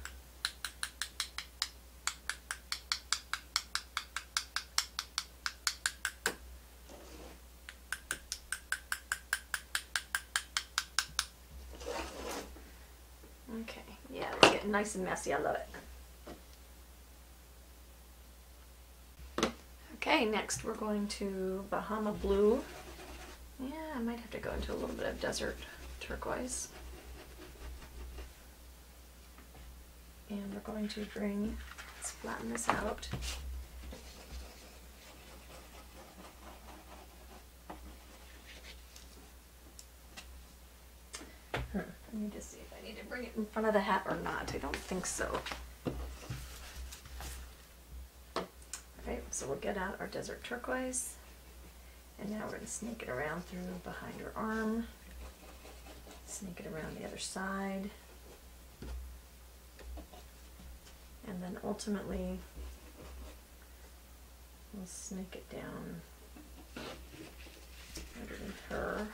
Nice and messy, I love it. Okay, next we're going to Bahama Blue. Yeah, I might have to go into a little bit of Desert Turquoise. And we're going to bring, let's flatten this out. Hmm, let me just see if I need to bring it in front of the hat or not. I don't think so. Okay, so we'll get out our Desert Turquoise. And now we're going to sneak it around through behind her arm. Sneak it around the other side. And then ultimately, we'll sneak it down underneath her.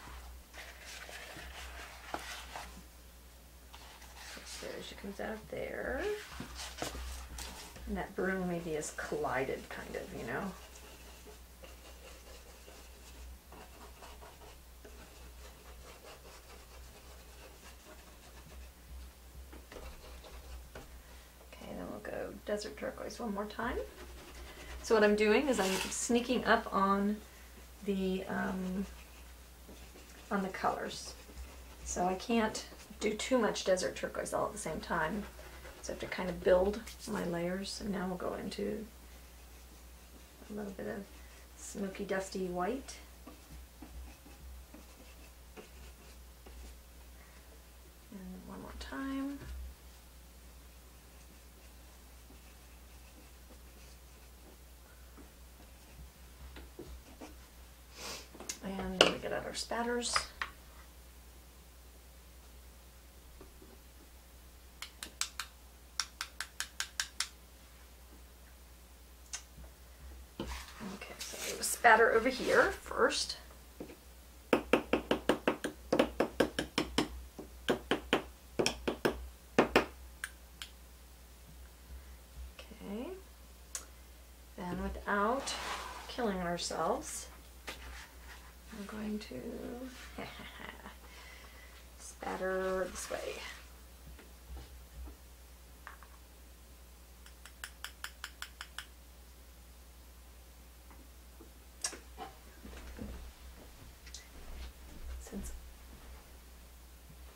So there she comes out there. And that broom maybe is collided, kind of, you know? Desert Turquoise one more time. So what I'm doing is I'm sneaking up on the um, on the colors. So I can't do too much Desert Turquoise all at the same time. So I have to kind of build my layers. And now we'll go into a little bit of smoky dusty white. And one more time. And then we get out our spatters. Okay, so we have a spatter over here first. Okay. Then without killing ourselves, I'm going to spatter this way. Since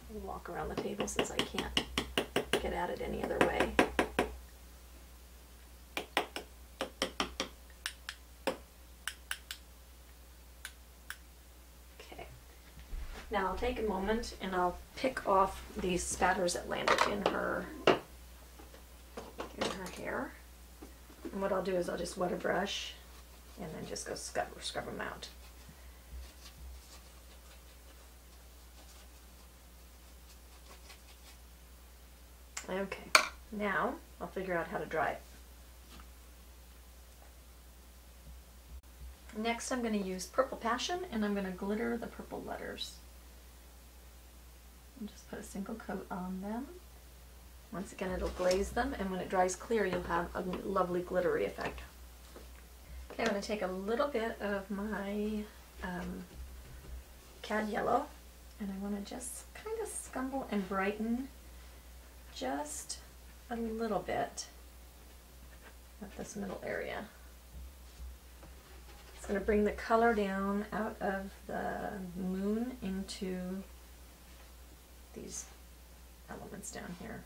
I walk around the table, since I can't get at it any other way. Now I'll take a moment and I'll pick off these spatters that landed in her in her hair. And what I'll do is I'll just wet a brush and then just go scrub, scrub them out. Okay, now I'll figure out how to dry it. Next I'm going to use Purple Passion and I'm going to glitter the purple letters. Just put a single coat on them. Once again, it'll glaze them, and when it dries clear, you'll have a lovely glittery effect. Okay, I'm going to take a little bit of my um, Cad Yellow, and I want to just kind of scumble and brighten just a little bit of this middle area. It's going to bring the color down out of the moon into these elements down here.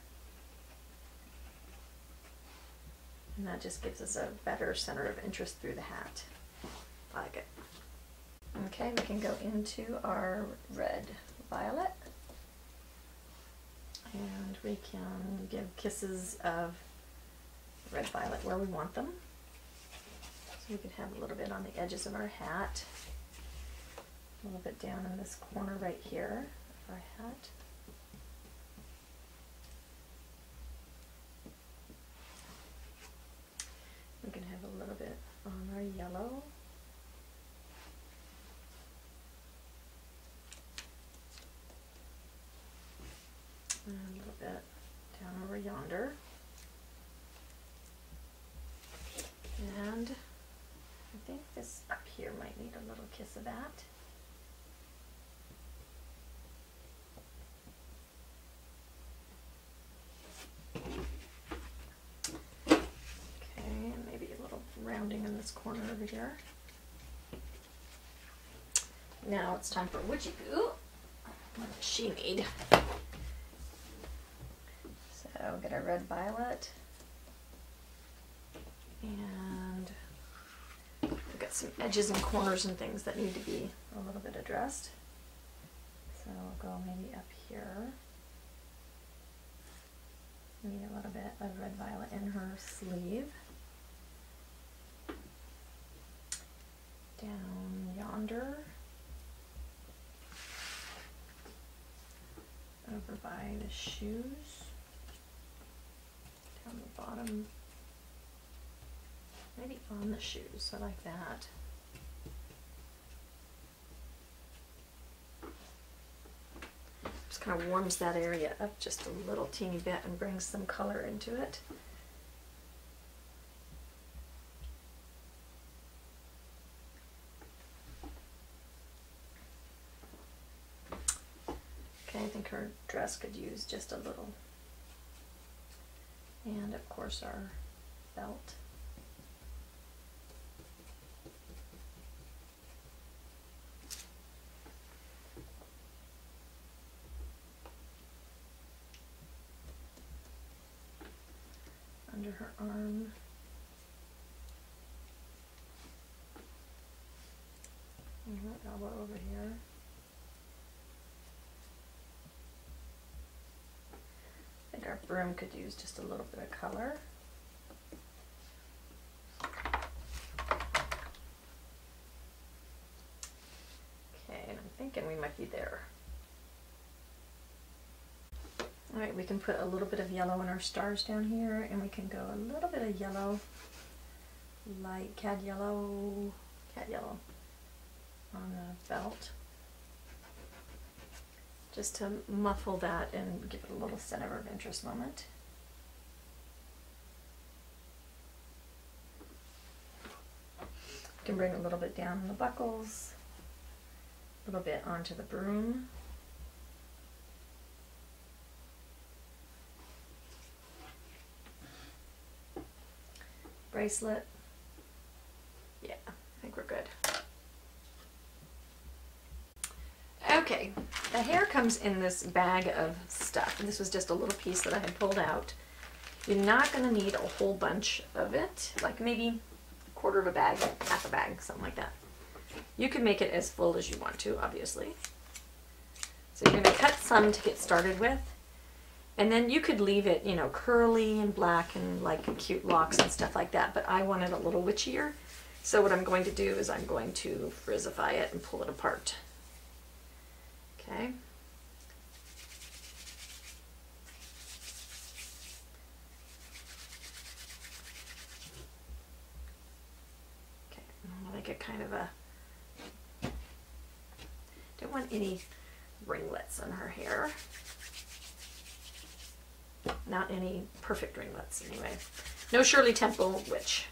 And that just gives us a better center of interest through the hat. I like it. Okay, we can go into our Red Violet. And we can give kisses of Red Violet where we want them. So we could have a little bit on the edges of our hat. A little bit down in this corner right here of our hat. We can have a little bit on our yellow. And a little bit down over yonder. And I think this up here might need a little kiss of that. this corner over here. Now it's time for Witchy Goo. What she made. So I'll get a Red Violet. And we've got some edges and corners and things that need to be a little bit addressed. So we'll go maybe up here. Need a little bit of Red Violet in her sleeve. Down yonder. Over by the shoes. Down the bottom. Maybe on the shoes, I like that. Just kind of warms that area up just a little teeny bit and brings some color into it. Okay, I think her dress could use just a little. And of course our belt. Under her arm. And her elbow over here. I think our broom could use just a little bit of color. Okay, and I'm thinking we might be there. Alright, we can put a little bit of yellow in our stars down here, and we can go a little bit of yellow, light cad yellow, cat yellow on the belt, just to muffle that and give it a little center of interest moment. You can bring a little bit down on the buckles, a little bit onto the broom. Bracelet. Yeah, I think we're good. Okay, the hair comes in this bag of stuff. And this was just a little piece that I had pulled out. You're not going to need a whole bunch of it, like maybe a quarter of a bag, half a bag, something like that. You can make it as full as you want to, obviously. So you're going to cut some to get started with. And then you could leave it, you know, curly and black and like cute locks and stuff like that, but I want it a little witchier. So what I'm going to do is I'm going to frizzify it and pull it apart. Okay. Okay, I'm gonna make it kind of a, don't want any ringlets on her hair. Not any perfect ringlets, anyway. No Shirley Temple witch.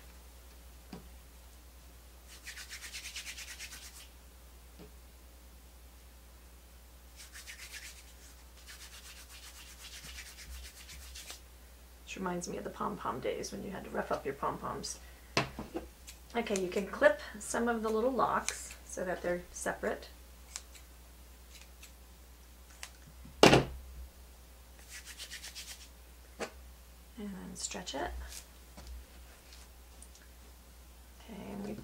Which reminds me of the pom-pom days when you had to rough up your pom-poms. Okay, you can clip some of the little locks so that they're separate. And then stretch it. Okay, and we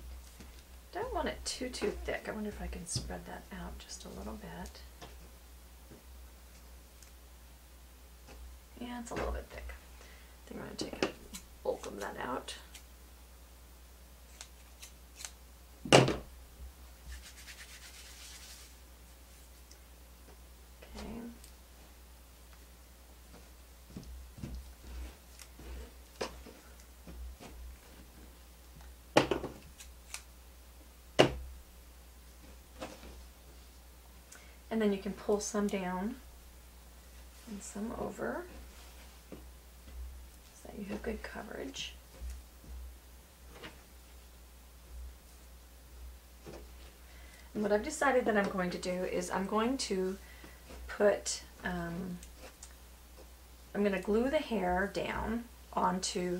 don't want it too, too thick. I wonder if I can spread that out just a little bit. Yeah, it's a little bit thick. I think I'm going to take a bulk of that out. And then you can pull some down and some over so that you have good coverage. And what I've decided that I'm going to do is I'm going to put, um, I'm going to glue the hair down onto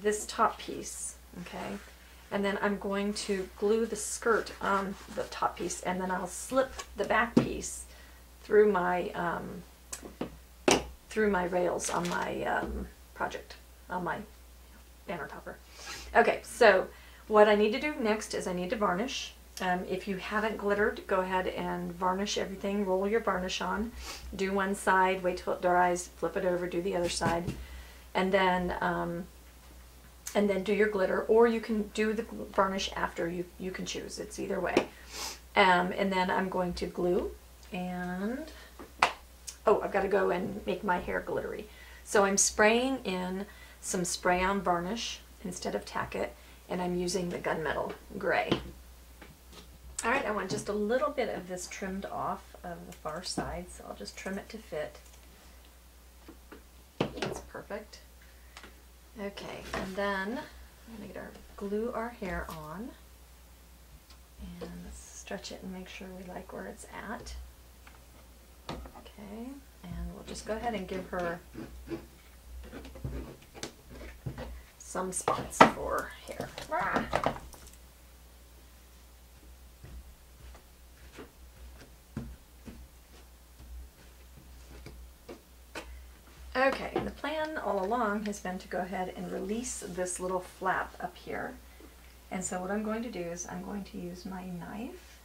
this top piece, okay? and then I'm going to glue the skirt on the top piece, and then I'll slip the back piece through my um, through my rails on my um, project, on my banner topper. Okay, so what I need to do next is I need to varnish. Um, if you haven't glittered, go ahead and varnish everything. Roll your varnish on. Do one side, wait till it dries, flip it over, do the other side, and then um, and then do your glitter. Or you can do the varnish after. You you can choose. It's either way. Um, and then I'm going to glue. And oh, I've got to go and make my hair glittery. So I'm spraying in some spray-on varnish instead of Tack-It, and I'm using the gunmetal gray. All right, I want just a little bit of this trimmed off of the far side, so I'll just trim it to fit. That's perfect. Okay, and then we're gonna get our glue our hair on and stretch it and make sure we like where it's at. Okay, and we'll just go ahead and give her some spots for hair. Ah! Okay, the plan all along has been to go ahead and release this little flap up here. And so what I'm going to do is I'm going to use my knife,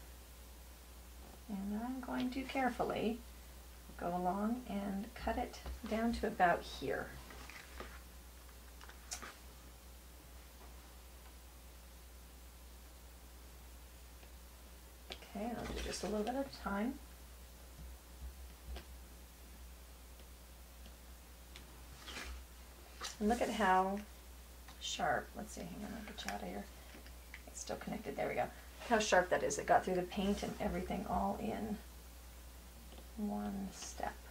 and I'm going to carefully go along and cut it down to about here. Okay, I'll do just a little bit at a time. And look at how sharp, let's see, hang on, I'll get you out of here. It's still connected, there we go. Look how sharp that is. It got through the paint and everything all in one step.